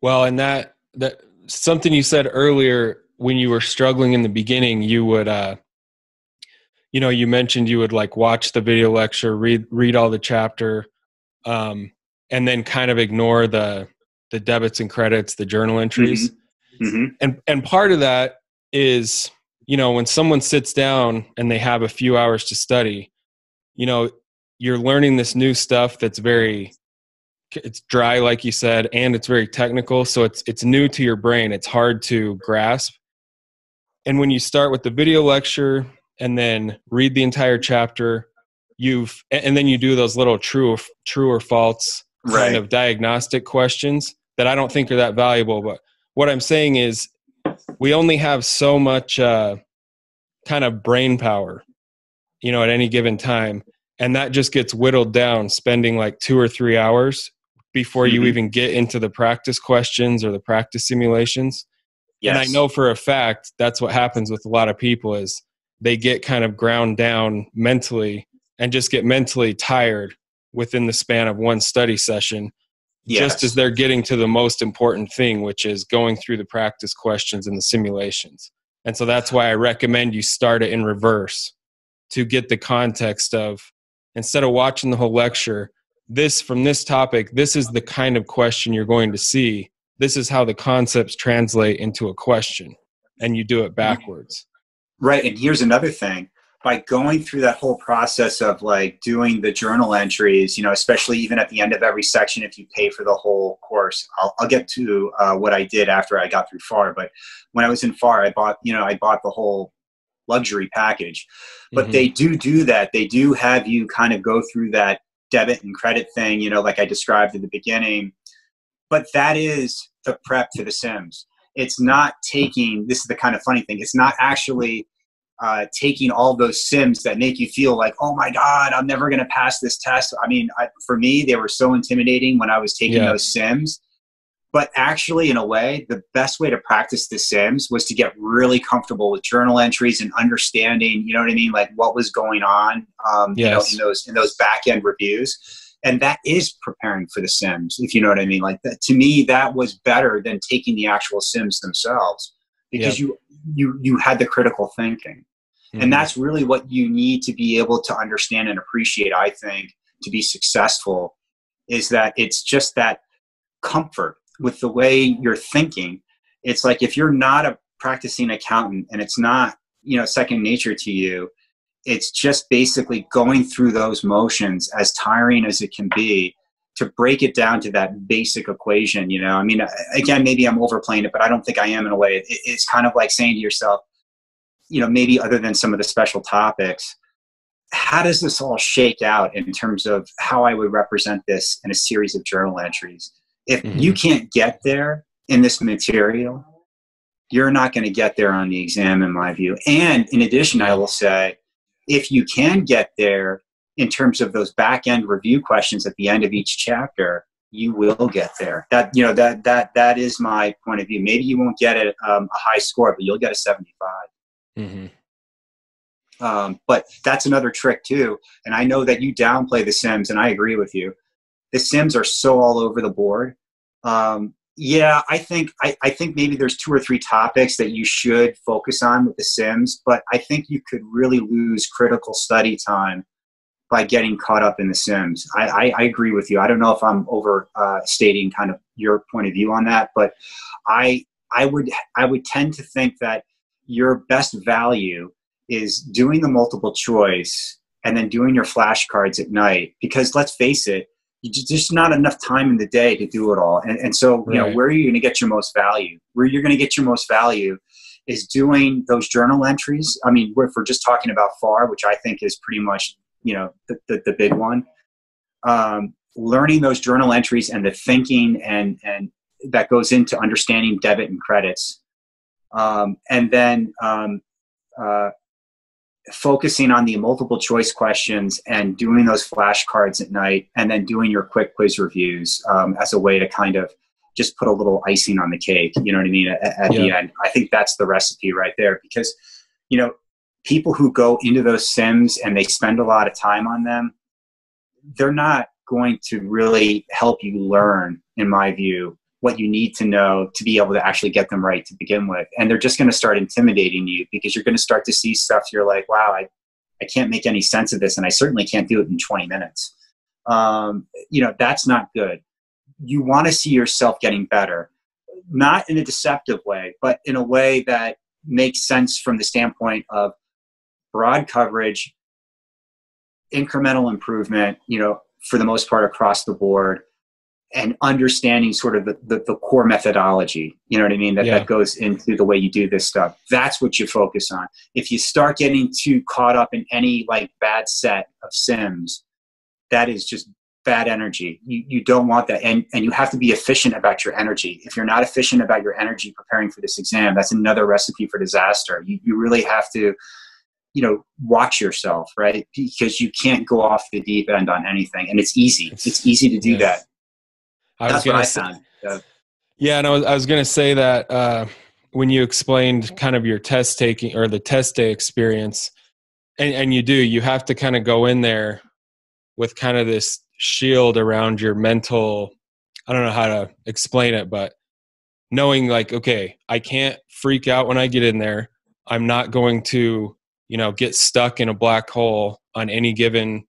Well, and that that. Something you said earlier when you were struggling in the beginning, you would, uh, you know, you mentioned you would like watch the video lecture, read, read all the chapter, um, and then kind of ignore the, the debits and credits, the journal entries. Mm-hmm. Mm-hmm. And, and part of that is, you know, when someone sits down and they have a few hours to study, you know, you're learning this new stuff that's very, it's dry, like you said, and it's very technical. So it's it's new to your brain. It's hard to grasp. And when you start with the video lecture and then read the entire chapter, you've and then you do those little true or, true or false kind right. of diagnostic questions that I don't think are that valuable. But what I'm saying is we only have so much uh, kind of brain power, you know, at any given time. And that just gets whittled down, spending like two or three hours before you mm-hmm. even get into the practice questions or the practice simulations. Yes. And I know for a fact that's what happens with a lot of people is they get kind of ground down mentally and just get mentally tired within the span of one study session, yes. just as they're getting to the most important thing, which is going through the practice questions and the simulations. And so that's why I recommend you start it in reverse to get the context of, instead of watching the whole lecture, this from this topic, this is the kind of question you're going to see. This is how the concepts translate into a question, and you do it backwards. Right. And here's another thing. By going through that whole process of like doing the journal entries, you know, especially even at the end of every section, if you pay for the whole course, I'll, I'll get to uh, what I did after I got through F A R. But when I was in F A R, I bought, you know, I bought the whole luxury package, but mm-hmm. they do do that. They do have you kind of go through that debit and credit thing, you know, like I described at the beginning, but that is the prep for the sims. It's not taking, this is the kind of funny thing. It's not actually uh, taking all those sims that make you feel like, oh my God, I'm never going to pass this test. I mean, I, for me, they were so intimidating when I was taking yeah. those sims. But actually, in a way, the best way to practice the sims was to get really comfortable with journal entries and understanding, you know what I mean, like what was going on um, yes. you know, in those in those back end reviews. And that is preparing for the SIMs, if you know what I mean. Like that, to me, that was better than taking the actual SIMs themselves, because yeah. you, you, you had the critical thinking. Mm-hmm. And that's really what you need to be able to understand and appreciate, I think, to be successful, is that it's just that comfort with the way you're thinking. It's like, if you're not a practicing accountant and it's not, you know, second nature to you, it's just basically going through those motions, as tiring as it can be, to break it down to that basic equation. You know, I mean, again, maybe I'm overplaying it, but I don't think I am in a way. It's kind of like saying to yourself, you know, maybe other than some of the special topics, how does this all shake out in terms of how I would represent this in a series of journal entries? If mm-hmm. you can't get there in this material, you're not going to get there on the exam, in my view. And in addition, I will say, if you can get there in terms of those back-end review questions at the end of each chapter, you will get there. That, you know, that that that is my point of view. Maybe you won't get a, um, a high score, but you'll get a seventy-five. Mm-hmm. Um, but that's another trick too. And I know that you downplay the SIMs, and I agree with you. The SIMs are so all over the board. Um, yeah, I think I, I think maybe there's two or three topics that you should focus on with the SIMs, but I think you could really lose critical study time by getting caught up in the SIMs. I, I, I agree with you. I don't know if I'm overstating uh, kind of your point of view on that, but I I would I would tend to think that your best value is doing the multiple choice and then doing your flashcards at night, because let's face it, you just not enough time in the day to do it all. And, and so, you right. know, where are you going to get your most value? Where you're going to get your most value is doing those journal entries. I mean, if we're just talking about F A R, which I think is pretty much, you know, the, the, the big one, um, learning those journal entries and the thinking and, and that goes into understanding debit and credits. Um, and then, um, uh, focusing on the multiple choice questions and doing those flashcards at night, and then doing your quick quiz reviews um, as a way to kind of just put a little icing on the cake, you know what I mean, at, at yeah. the end. I think that's the recipe right there, because, you know, people who go into those SIMs and they spend a lot of time on them, they're not going to really help you learn, in my view, what you need to know to be able to actually get them right to begin with. And they're just going to start intimidating you, because you're going to start to see stuff. You're like, wow, I, I can't make any sense of this. And I certainly can't do it in twenty minutes. Um, you know, that's not good. You want to see yourself getting better, not in a deceptive way, but in a way that makes sense from the standpoint of broad coverage, incremental improvement, you know, for the most part across the board, and understanding sort of the, the, the core methodology, you know what I mean, that, yeah. that goes into the way you do this stuff. That's what you focus on. If you start getting too caught up in any like bad set of SIMs, that is just bad energy. You, you don't want that. And, and you have to be efficient about your energy. If you're not efficient about your energy preparing for this exam, that's another recipe for disaster. You, you really have to, you know, watch yourself, right? Because you can't go off the deep end on anything. And it's easy. It's, it's easy to do yes. that. I That's was gonna what I say, found. Yeah. yeah, and I was I was gonna say that uh, when you explained kind of your test taking or the test day experience, and, and you do, you have to kind of go in there with kind of this shield around your mental. I don't know how to explain it, but knowing like, okay, I can't freak out when I get in there. I'm not going to, you know, get stuck in a black hole on any given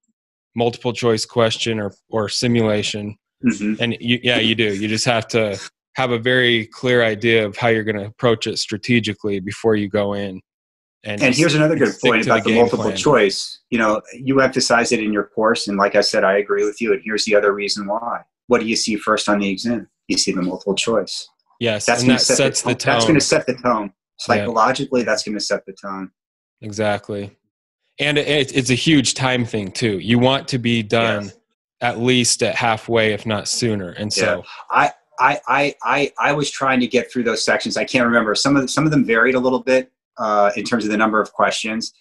multiple choice question or or simulation. Mm-hmm. And you, yeah, you do. You just have to have a very clear idea of how you're going to approach it strategically before you go in. And, and here's another good point about the, the multiple plan. choice. You know, you emphasize it in your course. And like I said, I agree with you. And here's the other reason why. What do you see first on the exam? You see the multiple choice. Yes. That's and that set sets the tone. the tone. That's going to set the tone. Psychologically, yeah. that's going to set the tone. Exactly. And it, it's a huge time thing too. You want to be done. Yes. At least at halfway, if not sooner. And so yeah. I, I, I, I was trying to get through those sections. I can't remember. Some of them, some of them varied a little bit uh, in terms of the number of questions,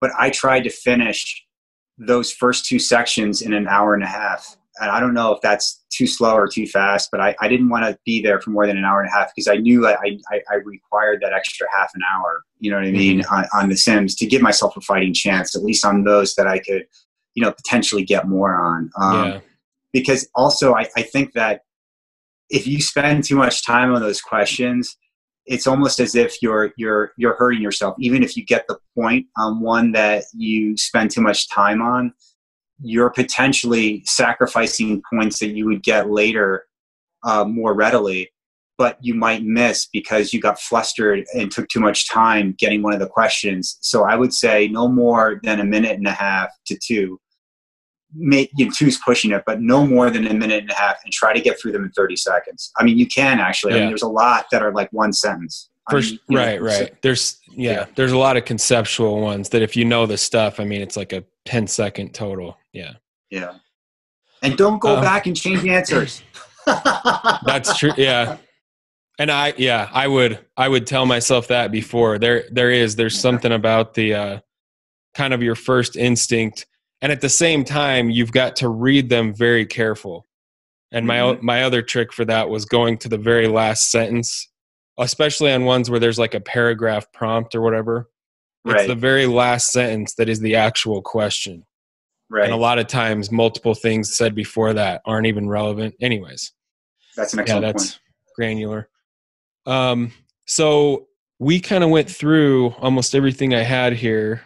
but I tried to finish those first two sections in an hour and a half. And I don't know if that's too slow or too fast, but I, I didn't want to be there for more than an hour and a half because I knew I, I, I required that extra half an hour, you know what I mean, mm-hmm. on, on the SIMs to give myself a fighting chance, at least on those that I could, you know, potentially get more on. Um, yeah. because also I, I think that if you spend too much time on those questions, it's almost as if you're you're you're hurting yourself. Even if you get the point on one that you spend too much time on, you're potentially sacrificing points that you would get later uh, more readily, but you might miss because you got flustered and took too much time getting one of the questions. So I would say no more than a minute and a half to two. Make, you know, two's pushing it, but no more than a minute and a half, and try to get through them in thirty seconds. I mean, you can actually. Yeah. I mean, there's a lot that are like one sentence. For, I mean, right, know, right. So, there's yeah, yeah, there's a lot of conceptual ones that if you know the stuff, I mean, it's like a ten second total. Yeah. Yeah. And don't go um, back and change the answers. That's true. Yeah. And I, yeah, I would, I would tell myself that before. There, there is, there's something about the, uh, kind of your first instinct. And at the same time, you've got to read them very careful. And my, mm-hmm. my other trick for that was going to the very last sentence, especially on ones where there's like a paragraph prompt or whatever. Right. It's the very last sentence that is the actual question. Right. And a lot of times multiple things said before that aren't even relevant. Anyways. That's an excellent yeah, that's point. Granular. Um, so we kind of went through almost everything I had here.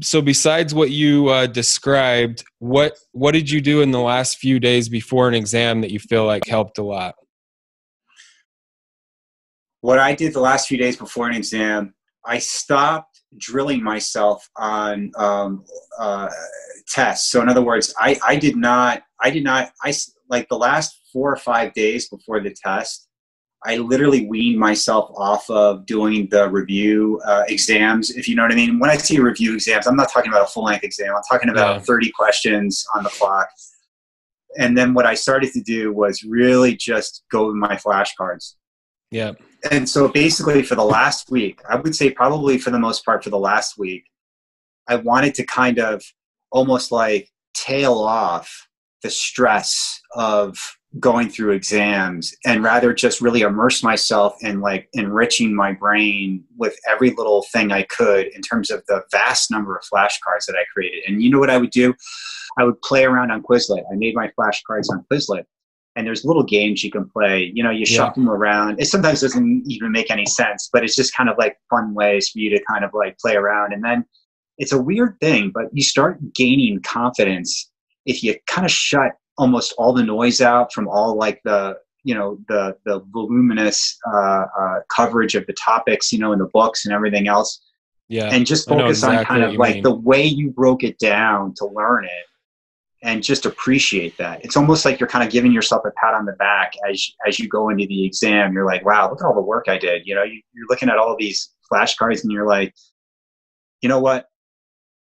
So besides what you uh, described, what, what did you do in the last few days before an exam that you feel like helped a lot? What I did the last few days before an exam, I stopped drilling myself on um, uh, tests. So in other words, I, I did not, I did not, I like the last four or five days before the test, I literally weaned myself off of doing the review uh, exams, if you know what I mean. When I say review exams, I'm not talking about a full-length exam. I'm talking about yeah. thirty questions on the clock. And then what I started to do was really just go with my flashcards. Yeah. And so basically for the last week, I would say probably for the most part for the last week, I wanted to kind of almost like tail off the stress of going through exams and rather just really immerse myself in like enriching my brain with every little thing I could in terms of the vast number of flashcards that I created. And you know what I would do? I would play around on Quizlet. I made my flashcards on Quizlet. And there's little games you can play. You know, you yeah. shuffle them around. It sometimes doesn't even make any sense, but it's just kind of like fun ways for you to kind of like play around. And then it's a weird thing, but you start gaining confidence if you kind of shut almost all the noise out from all like the, you know, the, the voluminous uh, uh, coverage of the topics, you know, in the books and everything else. Yeah. And just focus exactly on kind of like mean. the way you broke it down to learn it and just appreciate that. It's almost like you're kind of giving yourself a pat on the back as, as you go into the exam. You're like, wow, look at all the work I did. You know, you, you're looking at all these flashcards and you're like, you know what?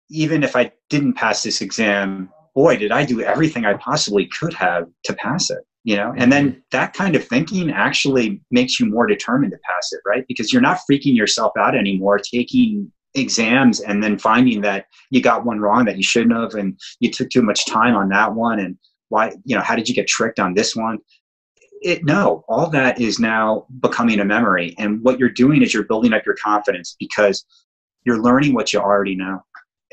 Even if I didn't pass this exam, boy, did I do everything I possibly could have to pass it, you know? And then that kind of thinking actually makes you more determined to pass it, right? Because you're not freaking yourself out anymore, taking exams and then finding that you got one wrong that you shouldn't have, and you took too much time on that one, and why, you know, how did you get tricked on this one? It, no, all that is now becoming a memory. And what you're doing is you're building up your confidence because you're learning what you already know.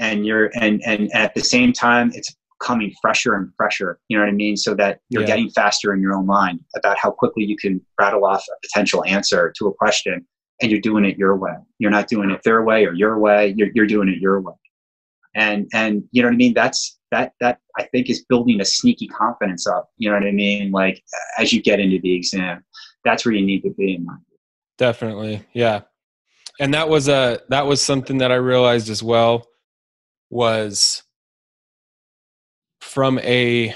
And you're, and, and at the same time, it's coming fresher and fresher, you know what I mean? So that you're yeah. getting faster in your own mind about how quickly you can rattle off a potential answer to a question, and you're doing it your way. You're not doing it their way or your way. You're, you're doing it your way. And, and you know what I mean? That's, that, that I think is building a sneaky confidence up, you know what I mean? Like as you get into the exam, that's where you need to be in mind. Definitely. Yeah. And that was a, that was something that I realized as well was, from a,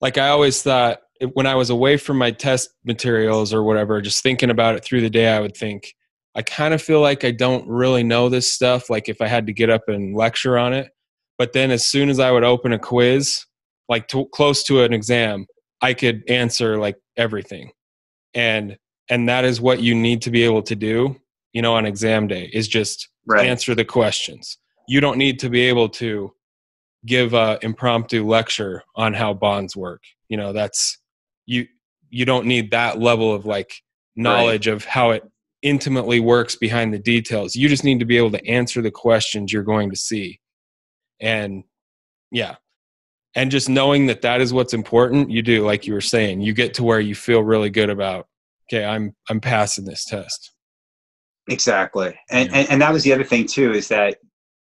like I always thought when I was away from my test materials or whatever, just thinking about it through the day, I would think, I kind of feel like I don't really know this stuff. Like if I had to get up and lecture on it, but then as soon as I would open a quiz, like to, close to an exam, I could answer like everything. And, and that is what you need to be able to do, you know, on exam day is just right. answer the questions. You don't need to be able to give a impromptu lecture on how bonds work. You know, that's you, you don't need that level of like knowledge right. of how it intimately works behind the details. You just need to be able to answer the questions you're going to see. And yeah. And just knowing that that is what's important, you do, like you were saying, you get to where you feel really good about, okay, I'm, I'm passing this test. Exactly. And, yeah. and, and that was the other thing too, is that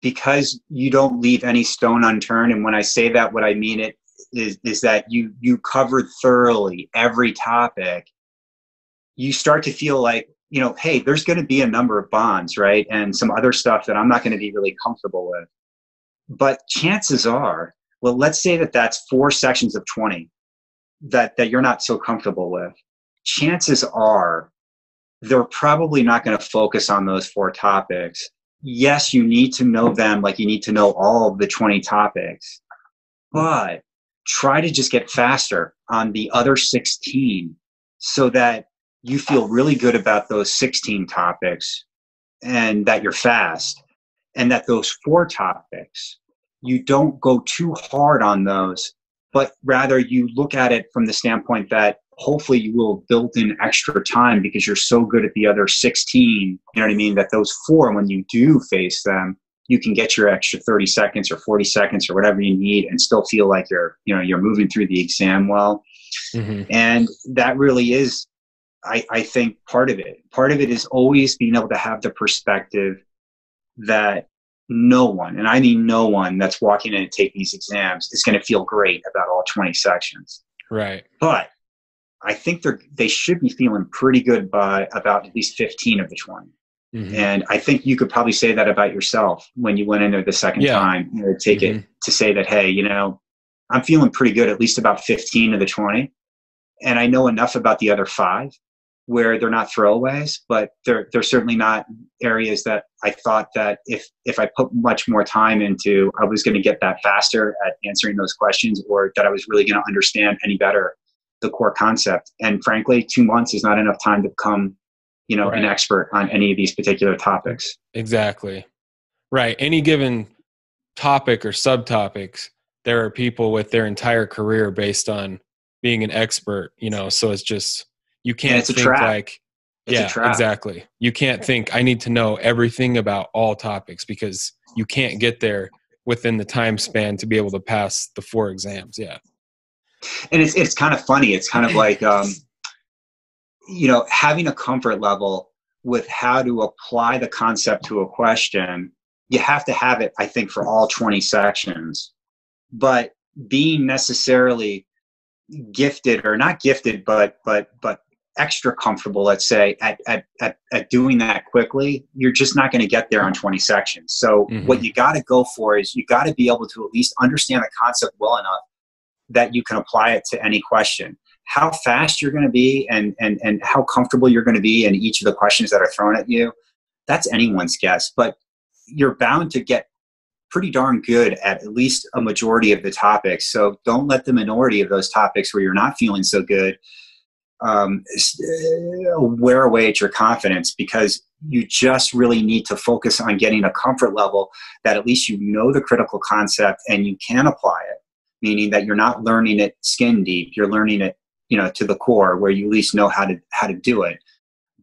because you don't leave any stone unturned. And when I say that, what I mean it is, is that you, you covered thoroughly every topic. You start to feel like, you know, hey, there's going to be a number of bonds, right? And some other stuff that I'm not going to be really comfortable with, but chances are, well, let's say that that's four sections of twenty that, that you're not so comfortable with. Chances are they're probably not going to focus on those four topics. Yes, you need to know them, like you need to know all of the twenty topics, but try to just get faster on the other sixteen so that you feel really good about those sixteen topics and that you're fast, and that those four topics, you don't go too hard on those, but rather you look at it from the standpoint that hopefully you will build in extra time because you're so good at the other sixteen, you know what I mean, that those four, when you do face them, you can get your extra thirty seconds or forty seconds or whatever you need and still feel like you're, you know, you're moving through the exam well. Mm-hmm. And that really is, I, I think, part of it. Part of it is always being able to have the perspective that no one, and I mean no one, that's walking in and taking these exams is going to feel great about all twenty sections. Right. But I think they're, they should be feeling pretty good by about at least fifteen of the twenty. Mm-hmm. And I think you could probably say that about yourself when you went in there the second yeah. time, you know, take mm-hmm. it to say that, hey, you know, I'm feeling pretty good at least about fifteen of the twenty. And I know enough about the other five where they're not throwaways, but they're, they're certainly not areas that I thought that if, if I put much more time into, I was going to get that faster at answering those questions, or that I was really going to understand any better the core concept. And frankly, two months is not enough time to become, you know, right. an expert on any of these particular topics. Exactly. Right. Any given topic or subtopics, there are people with their entire career based on being an expert, you know, so it's just, you can't it's think like, it's yeah, exactly. You can't think I need to know everything about all topics because you can't get there within the time span to be able to pass the four exams. Yeah. And it's, it's kind of funny. It's kind of like, um, you know, having a comfort level with how to apply the concept to a question. You have to have it, I think, for all twenty sections, but being necessarily gifted or not gifted, but, but, but, extra comfortable, let's say, at, at, at, at doing that quickly, you're just not going to get there on twenty sections. So mm-hmm. what you got to go for is you got to be able to at least understand the concept well enough that you can apply it to any question. How fast you're going to be and, and, and how comfortable you're going to be in each of the questions that are thrown at you, that's anyone's guess, but you're bound to get pretty darn good at at least a majority of the topics. So don't let the minority of those topics where you're not feeling so good um, wear away at your confidence, because you just really need to focus on getting a comfort level that at least you know the critical concept and you can apply it, meaning that you're not learning it skin deep. You're learning it, you know, to the core where you at least know how to, how to do it.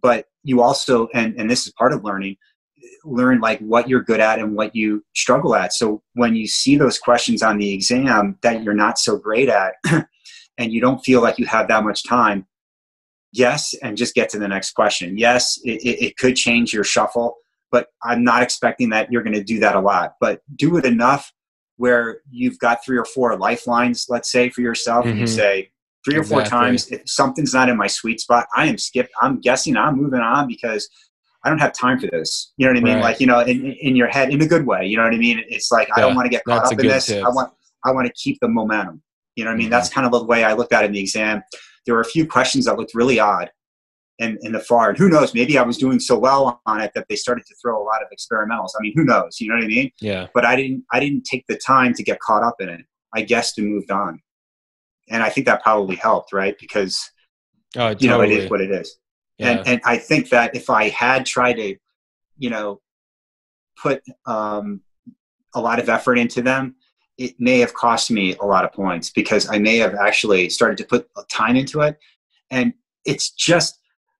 But you also, and, and this is part of learning, learn like what you're good at and what you struggle at. So when you see those questions on the exam that you're not so great at and you don't feel like you have that much time, yes, and just get to the next question. Yes, it, it could change your shuffle, but I'm not expecting that you're going to do that a lot, but do it enough where you've got three or four lifelines, let's say, for yourself. Mm-hmm. And you say three or exactly. four times, if something's not in my sweet spot, I am skipped. I'm guessing I'm moving on because I don't have time for this. You know what I mean? Right. Like, you know, in, in your head, in a good way, you know what I mean? It's like, yeah, I don't want to get caught up in this. Tip. I want, I want to keep the momentum. You know what I mean? Mm-hmm. That's kind of the way I looked at it in the exam. There were a few questions that looked really odd and in, in the far, and who knows, maybe I was doing so well on it that they started to throw a lot of experimentals. I mean, who knows, you know what I mean? Yeah. But I didn't, I didn't take the time to get caught up in it. I guessed and moved on. And I think that probably helped, right? Because oh, totally. You know, it is what it is. Yeah. And, and I think that if I had tried to, you know, put um, a lot of effort into them, it may have cost me a lot of points because I may have actually started to put time into it. And it's just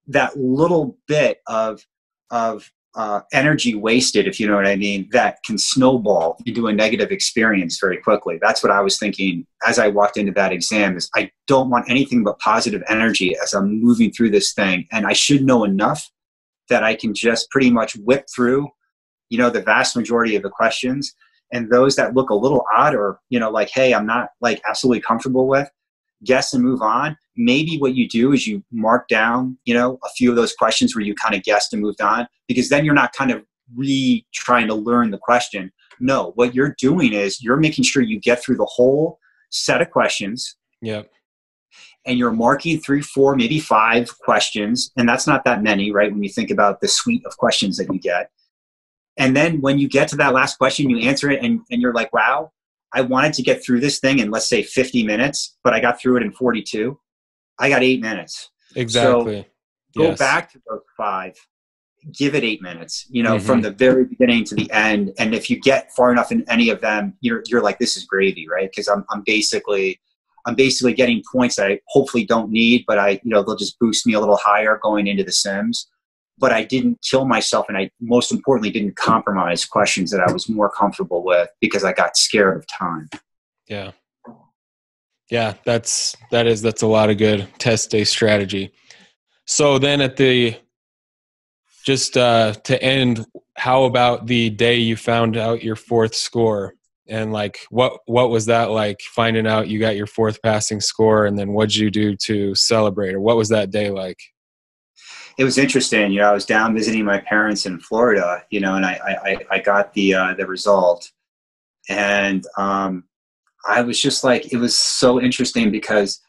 that little bit of, of uh, energy wasted, if you know what I mean, that can snowball into a negative experience very quickly. That's what I was thinking as I walked into that exam, is I don't want anything but positive energy as I'm moving through this thing. And I should know enough that I can just pretty much whip through, you know, the vast majority of the questions. And those that look a little odd, or, you know, like, hey, I'm not like absolutely comfortable with, guess and move on. Maybe what you do is you mark down, you know, a few of those questions where you kind of guessed and moved on, because then you're not kind of re trying to learn the question. No, what you're doing is you're making sure you get through the whole set of questions. Yep. And you're marking three, four, maybe five questions. And that's not that many, right? When you think about the suite of questions that you get. And then when you get to that last question, you answer it and, and you're like, wow, I wanted to get through this thing in, let's say, fifty minutes, but I got through it in forty-two. I got eight minutes. Exactly. So go yes. back to those five, give it eight minutes, you know, mm-hmm. from the very beginning to the end. And if you get far enough in any of them, you're, you're like, this is gravy, right? Because I'm, I'm basically, I'm basically getting points that I hopefully don't need, but I, you know, they'll just boost me a little higher going into the Sims. But I didn't kill myself, and I, most importantly, didn't compromise questions that I was more comfortable with because I got scared of time. Yeah. Yeah, that's, that is, that's a lot of good test day strategy. So then at the, just uh, to end, how about the day you found out your fourth score? And like, what, what was that like, finding out you got your fourth passing score, and then what'd you do to celebrate, or what was that day like? It was interesting. You know, I was down visiting my parents in Florida, you know, and I, I, I got the, uh, the result, and um, I was just like, it was so interesting because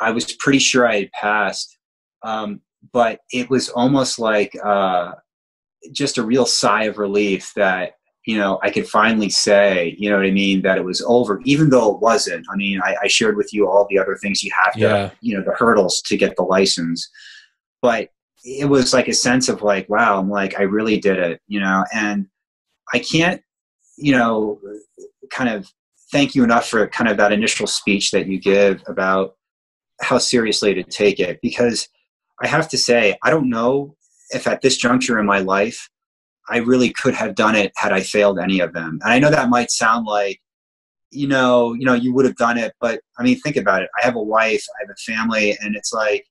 I was pretty sure I had passed. Um, but it was almost like uh, just a real sigh of relief that, you know, I could finally say, you know what I mean, that it was over, even though it wasn't. I mean, I, I shared with you all the other things you have to, yeah. you know, the hurdles to get the license, but it was like a sense of like, wow, I'm like, I really did it, you know, and I can't, you know, kind of thank you enough for kind of that initial speech that you give about how seriously to take it. Because I have to say, I don't know if at this juncture in my life, I really could have done it had I failed any of them. And I know that might sound like, you know, you know, you would have done it, but I mean, think about it. I have a wife, I have a family, and it's like,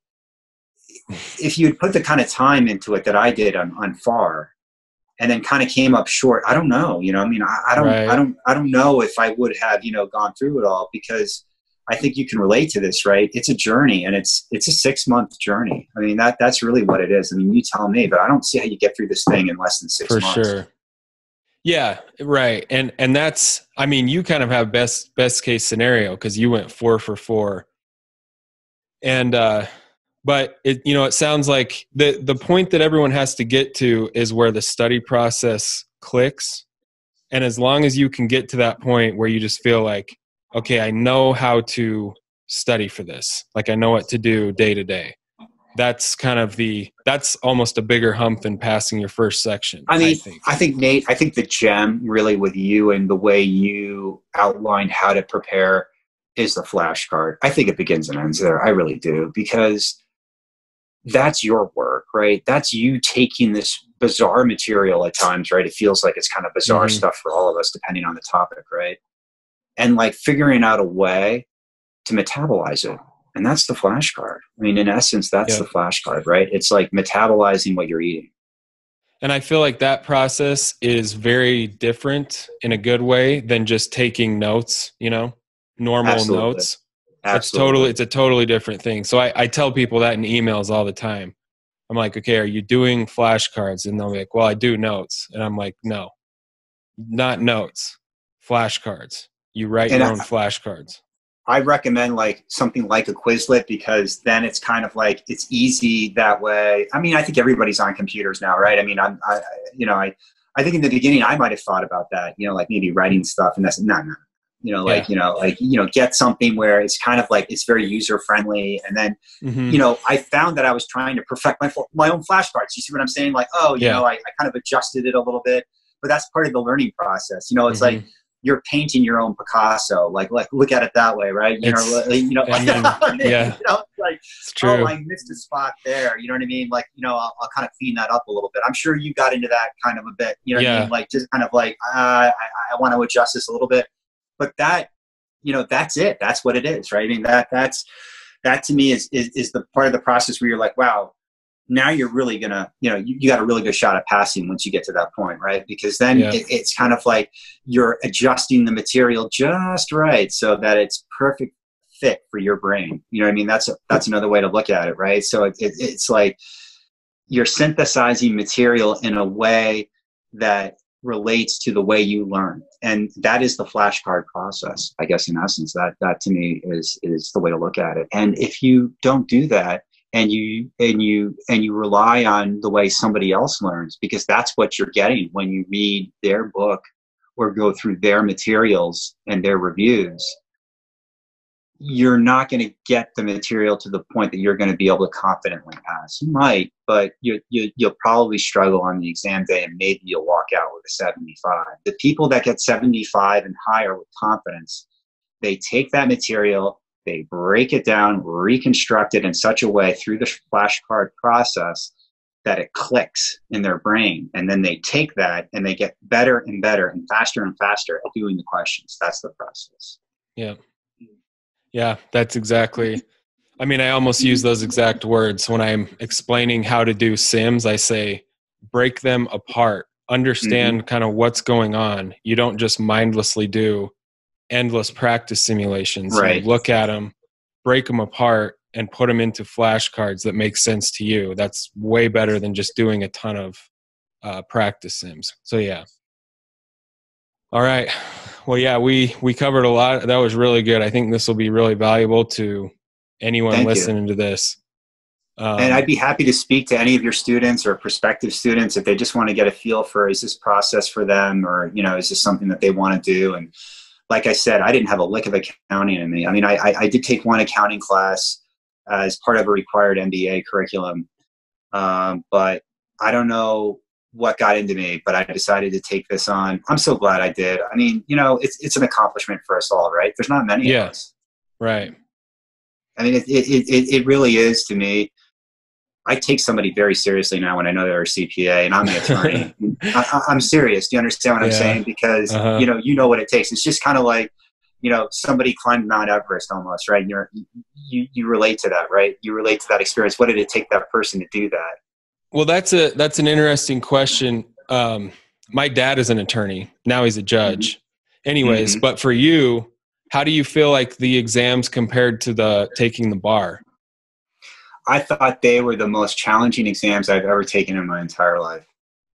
if you had put the kind of time into it that I did on, on FAR, and then kind of came up short, I don't know, you know, I mean, I, I don't, right. I don't, I don't know if I would have, you know, gone through it all, because I think you can relate to this, right? It's a journey, and it's, it's a six month journey. I mean, that, that's really what it is. I mean, you tell me, but I don't see how you get through this thing in less than six For months. For sure. Yeah. Right. And, and that's, I mean, you kind of have best, best case scenario, because you went four for four. And, uh, But it, you know, it sounds like the, the point that everyone has to get to is where the study process clicks. And as long as you can get to that point where you just feel like, okay, I know how to study for this. Like, I know what to do day to day. That's kind of the, that's almost a bigger hump than passing your first section. I mean, I think. I think, Nate, I think the gem really with you and the way you outlined how to prepare is the flashcard. I think it begins and ends there. I really do. Because that's your work, right? That's you taking this bizarre material at times, right? It feels like it's kind of bizarre mm-hmm. stuff for all of us, depending on the topic, right? And like figuring out a way to metabolize it. And that's the flashcard. I mean, in essence, that's yeah. the flashcard, right? It's like metabolizing what you're eating. And I feel like that process is very different in a good way than just taking notes, you know, normal Absolutely. Notes. It's totally, it's a totally different thing. So I, I tell people that in emails all the time. I'm like, okay, are you doing flashcards? And they'll be like, well, I do notes. And I'm like, no, not notes, flashcards. You write and your I, own flashcards. I recommend like something like a Quizlet, because then it's kind of like, it's easy that way. I mean, I think everybody's on computers now, right? I mean, I'm, I, you know, I, I think in the beginning I might've thought about that, you know, like maybe writing stuff and that's not, no. You know, like, yeah. you know, like, you know, get something where it's kind of like, it's very user friendly. And then, mm-hmm. you know, I found that I was trying to perfect my, my own flashcards. You see what I'm saying? Like, oh, you yeah. know, I, I kind of adjusted it a little bit, but that's part of the learning process. You know, it's mm-hmm. like, you're painting your own Picasso. Like, like look at it that way, right? You it's, know, like, you know, I mean, yeah. you know, like, oh, I missed a spot there. You know what I mean? Like, you know, I'll, I'll kind of clean that up a little bit. I'm sure you got into that kind of a bit. You know, yeah. what I mean? Like just kind of like uh, I, I want to adjust this a little bit, but that, you know, that's it. That's what it is, right? I mean, that that's that to me is is, is the part of the process where you're like, wow. Now you're really going to, you know, you, you got a really good shot at passing once you get to that point, right? Because then yeah. it, it's kind of like you're adjusting the material just right so that it's perfect fit for your brain. You know what I mean? That's a, that's another way to look at it, right? So it, it, it's like you're synthesizing material in a way that relates to the way you learn. And that is the flashcard process, I guess, in essence. That, that to me is, is the way to look at it. And if you don't do that, and you and you and you rely on the way somebody else learns, because that's what you're getting when you read their book or go through their materials and their reviews. You're not going to get the material to the point that you're going to be able to confidently pass. You might, but you, you, you'll probably struggle on the exam day, and maybe you'll walk out with a seventy-five. The people that get seventy-five and higher with confidence, they take that material, they break it down, reconstruct it in such a way through the flashcard process that it clicks in their brain. And then they take that and they get better and better and faster and faster at doing the questions. That's the process. Yeah. Yeah, that's exactly. I mean, I almost use those exact words when I'm explaining how to do sims. I say, break them apart, understand mm-hmm. kind of what's going on. You don't just mindlessly do endless practice simulations. Right. You look at them, break them apart, and put them into flashcards that make sense to you. That's way better than just doing a ton of uh, practice sims. So yeah. All right. Well, yeah, we, we covered a lot. That was really good. I think this will be really valuable to anyone Thank listening you. to this. Um, and I'd be happy to speak to any of your students or prospective students if they just want to get a feel for, is this process for them, or, you know, is this something that they want to do? And like I said, I didn't have a lick of accounting in me. I mean, I, I, I did take one accounting class uh, as part of a required M B A curriculum, um, but I don't know what got into me, but I decided to take this on. I'm so glad I did. I mean, you know, it's it's an accomplishment for us all, right? There's not many yeah. of us. Right. I mean, it, it, it, it really is to me. I take somebody very seriously now when I know they're a C P A and I'm an attorney. I, I'm serious. Do you understand what yeah. I'm saying? Because uh-huh. you know, you know what it takes. It's just kind of like, you know, somebody climbed Mount Everest almost, right? And you're, you, you relate to that, right? You relate to that experience. What did it take that person to do that? Well, that's a, that's an interesting question. Um, my dad is an attorney. Now he's a judge. Mm-hmm. Anyways, mm-hmm. but for you, how do you feel like the exams compared to the taking the bar? I thought they were the most challenging exams I've ever taken in my entire life.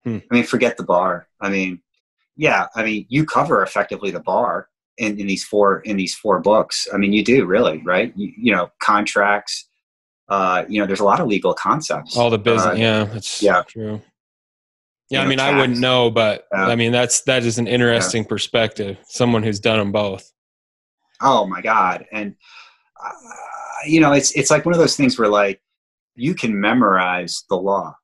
Hmm. I mean, forget the bar. I mean, yeah, I mean, you cover effectively the bar in, in these four, in these four books. I mean, you do really, right. You, you know, contracts, uh, you know, there's a lot of legal concepts. All the business. Uh, yeah. That's yeah. true. Yeah. You I know, mean, tax. I wouldn't know, but yeah. I mean, that's, that is an interesting yeah. perspective. Someone who's done them both. Oh my God. And, uh, you know, it's, it's like one of those things where like you can memorize the law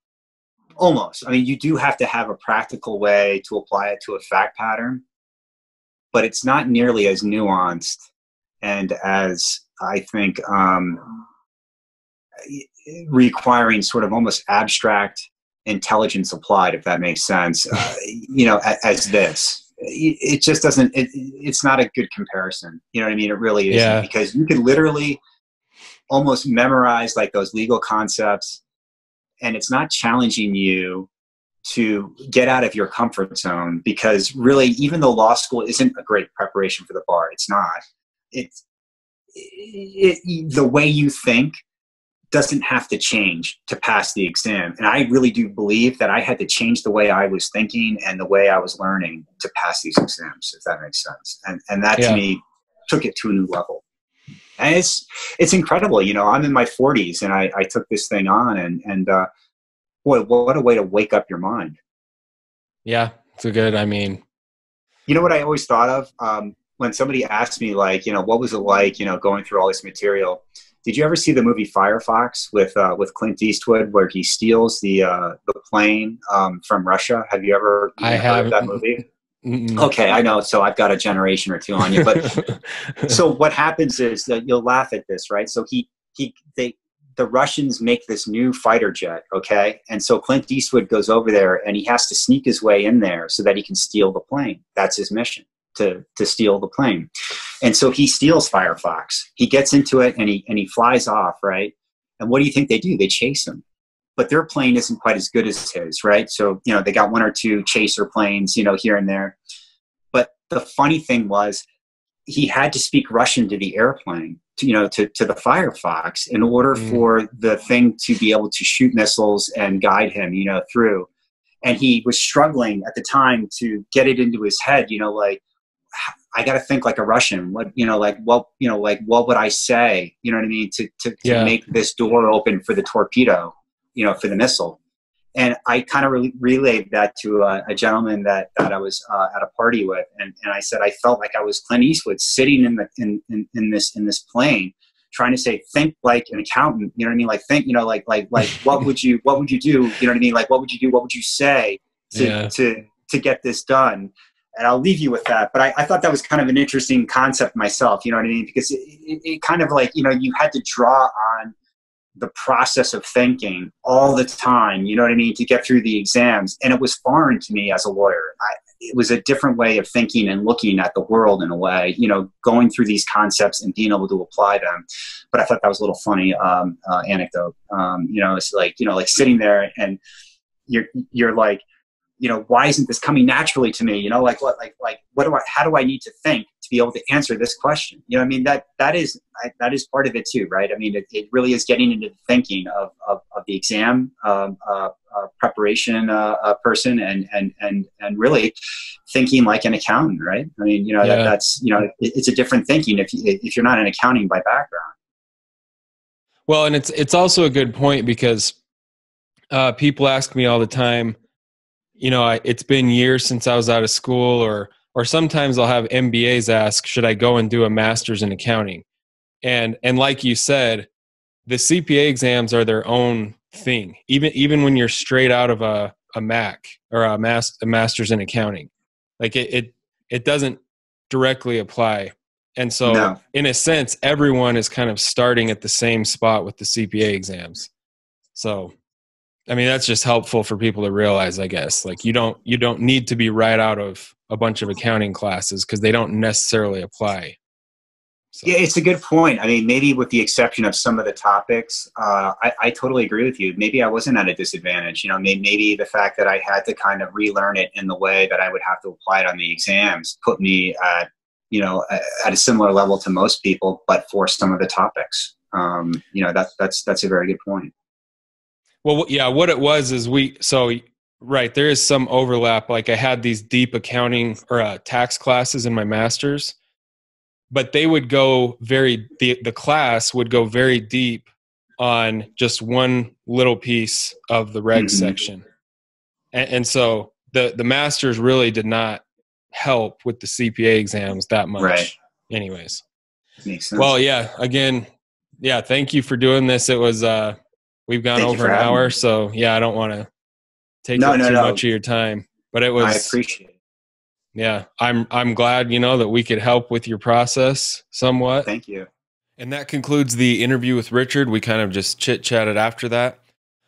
almost. I mean, you do have to have a practical way to apply it to a fact pattern, but it's not nearly as nuanced. And as I think, um, requiring sort of almost abstract intelligence applied, if that makes sense, uh, you know, as, as this. It just doesn't, it, it's not a good comparison. You know what I mean? It really isn't yeah. because you could literally almost memorize like those legal concepts and it's not challenging you to get out of your comfort zone, because really even though law school isn't a great preparation for the bar, it's not. It's it, it, the way you think doesn't have to change to pass the exam. And I really do believe that I had to change the way I was thinking and the way I was learning to pass these exams, if that makes sense. And and that yeah. to me took it to a new level. And it's, it's incredible. You know, I'm in my forties and I, I took this thing on and, and, uh, boy, what a way to wake up your mind. Yeah. It's a good, I mean, you know what I always thought of, um, when somebody asked me like, you know, what was it like, you know, going through all this material? Did you ever see the movie Firefox with uh, with Clint Eastwood, where he steals the uh, the plane um, from Russia? Have you ever you I know, have, heard of that movie? Mm-mm. Okay, I know. So I've got a generation or two on you. But so what happens is that you'll laugh at this, right? So he he they the Russians make this new fighter jet, okay? And so Clint Eastwood goes over there and he has to sneak his way in there so that he can steal the plane. That's his mission, to to steal the plane. And so he steals Firefox. He gets into it and he and he flies off, right? And what do you think they do? They chase him. But their plane isn't quite as good as his, right? So, you know, they got one or two chaser planes, you know, here and there. But the funny thing was he had to speak Russian to the airplane, to, you know, to, to the Firefox in order mm. for the thing to be able to shoot missiles and guide him, you know, through. And he was struggling at the time to get it into his head, you know, like, I got to think like a Russian. What, you know, like, well, you know, like, what would I say, you know what I mean, to, to, to yeah. make this door open for the torpedo, you know, for the missile. And I kind of re relayed that to a, a gentleman that, that I was uh, at a party with. And, and I said, I felt like I was Clint Eastwood sitting in the, in, in, in this, in this plane, trying to say, think like an accountant, you know what I mean? Like, think, you know, like, like, like, what would you, what would you do? You know what I mean? Like, what would you do? What would you say to, yeah. to, to get this done? And I'll leave you with that. But I, I thought that was kind of an interesting concept myself, you know what I mean? Because it, it, it kind of like, you know, you had to draw on the process of thinking all the time, you know what I mean, to get through the exams. And it was foreign to me as a lawyer. I, it was a different way of thinking and looking at the world in a way, you know, going through these concepts and being able to apply them. But I thought that was a little funny um, uh, anecdote. Um, you know, it's like, you know, like sitting there and you're, you're like, you know, why isn't this coming naturally to me? You know, like what, like, like, what do I, how do I need to think to be able to answer this question? You know what I mean? That, that is, I, that is part of it too, right? I mean, it, it really is getting into the thinking of, of, of the exam um, uh, uh, preparation uh, uh, person and, and, and, and really thinking like an accountant, right? I mean, you know, yeah. that, that's, you know, it, it's a different thinking if, you, if you're not in accounting by background. Well, and it's, it's also a good point because uh, people ask me all the time, you know, I, it's been years since I was out of school, or or sometimes I'll have M B As ask, should I go and do a master's in accounting? And and like you said, the C P A exams are their own thing, even even when you're straight out of a, a M A C or a, mas, a master's in accounting. Like it, it, it doesn't directly apply. And so no. in a sense, everyone is kind of starting at the same spot with the C P A exams. So I mean, that's just helpful for people to realize, I guess, like you don't, you don't need to be right out of a bunch of accounting classes because they don't necessarily apply. So. Yeah, it's a good point. I mean, maybe with the exception of some of the topics, uh, I, I totally agree with you. Maybe I wasn't at a disadvantage, you know, maybe, maybe the fact that I had to kind of relearn it in the way that I would have to apply it on the exams put me at, you know, at a similar level to most people, but for some of the topics, um, you know, that, that's, that's a very good point. Well, yeah, what it was is we, so right, there is some overlap. Like I had these deep accounting or uh, tax classes in my master's, but they would go very, the, the class would go very deep on just one little piece of the reg mm-hmm. section. And, and so the, the master's really did not help with the C P A exams that much. Right. Anyways. Makes sense. Well, yeah, again, yeah, thank you for doing this. It was, uh, we've gone Thank over an hour, me. so yeah, I don't want to take no, up no, too no. much of your time. But it was, I appreciate it. Yeah, I'm I'm glad you know that we could help with your process somewhat. Thank you. And that concludes the interview with Richard. We kind of just chit chatted after that.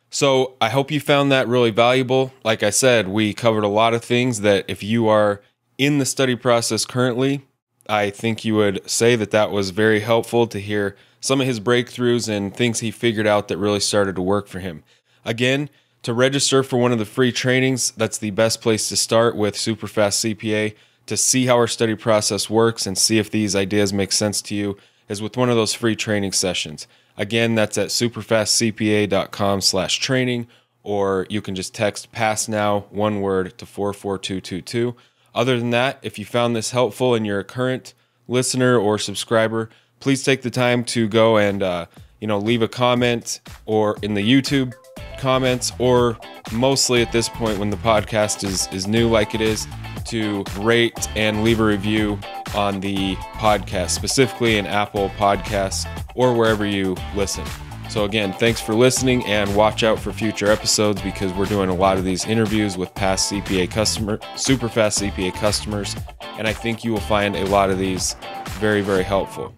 So I hope you found that really valuable. Like I said, we covered a lot of things that if you are in the study process currently, I think you would say that that was very helpful to hear some of his breakthroughs and things he figured out that really started to work for him. Again, to register for one of the free trainings, that's the best place to start with Superfast C P A to see how our study process works and see if these ideas make sense to you is with one of those free training sessions. Again, that's at superfast c p a dot com slash training, or you can just text pass now one word to four four two two two. Other than that, if you found this helpful and you're a current listener or subscriber, please take the time to go and, uh, you know, leave a comment or in the YouTube comments, or mostly at this point when the podcast is, is new like it is, to rate and leave a review on the podcast, specifically in Apple Podcasts or wherever you listen. So again, thanks for listening, and watch out for future episodes because we're doing a lot of these interviews with past C P A customers, Superfast C P A customers, and I think you will find a lot of these very, very helpful.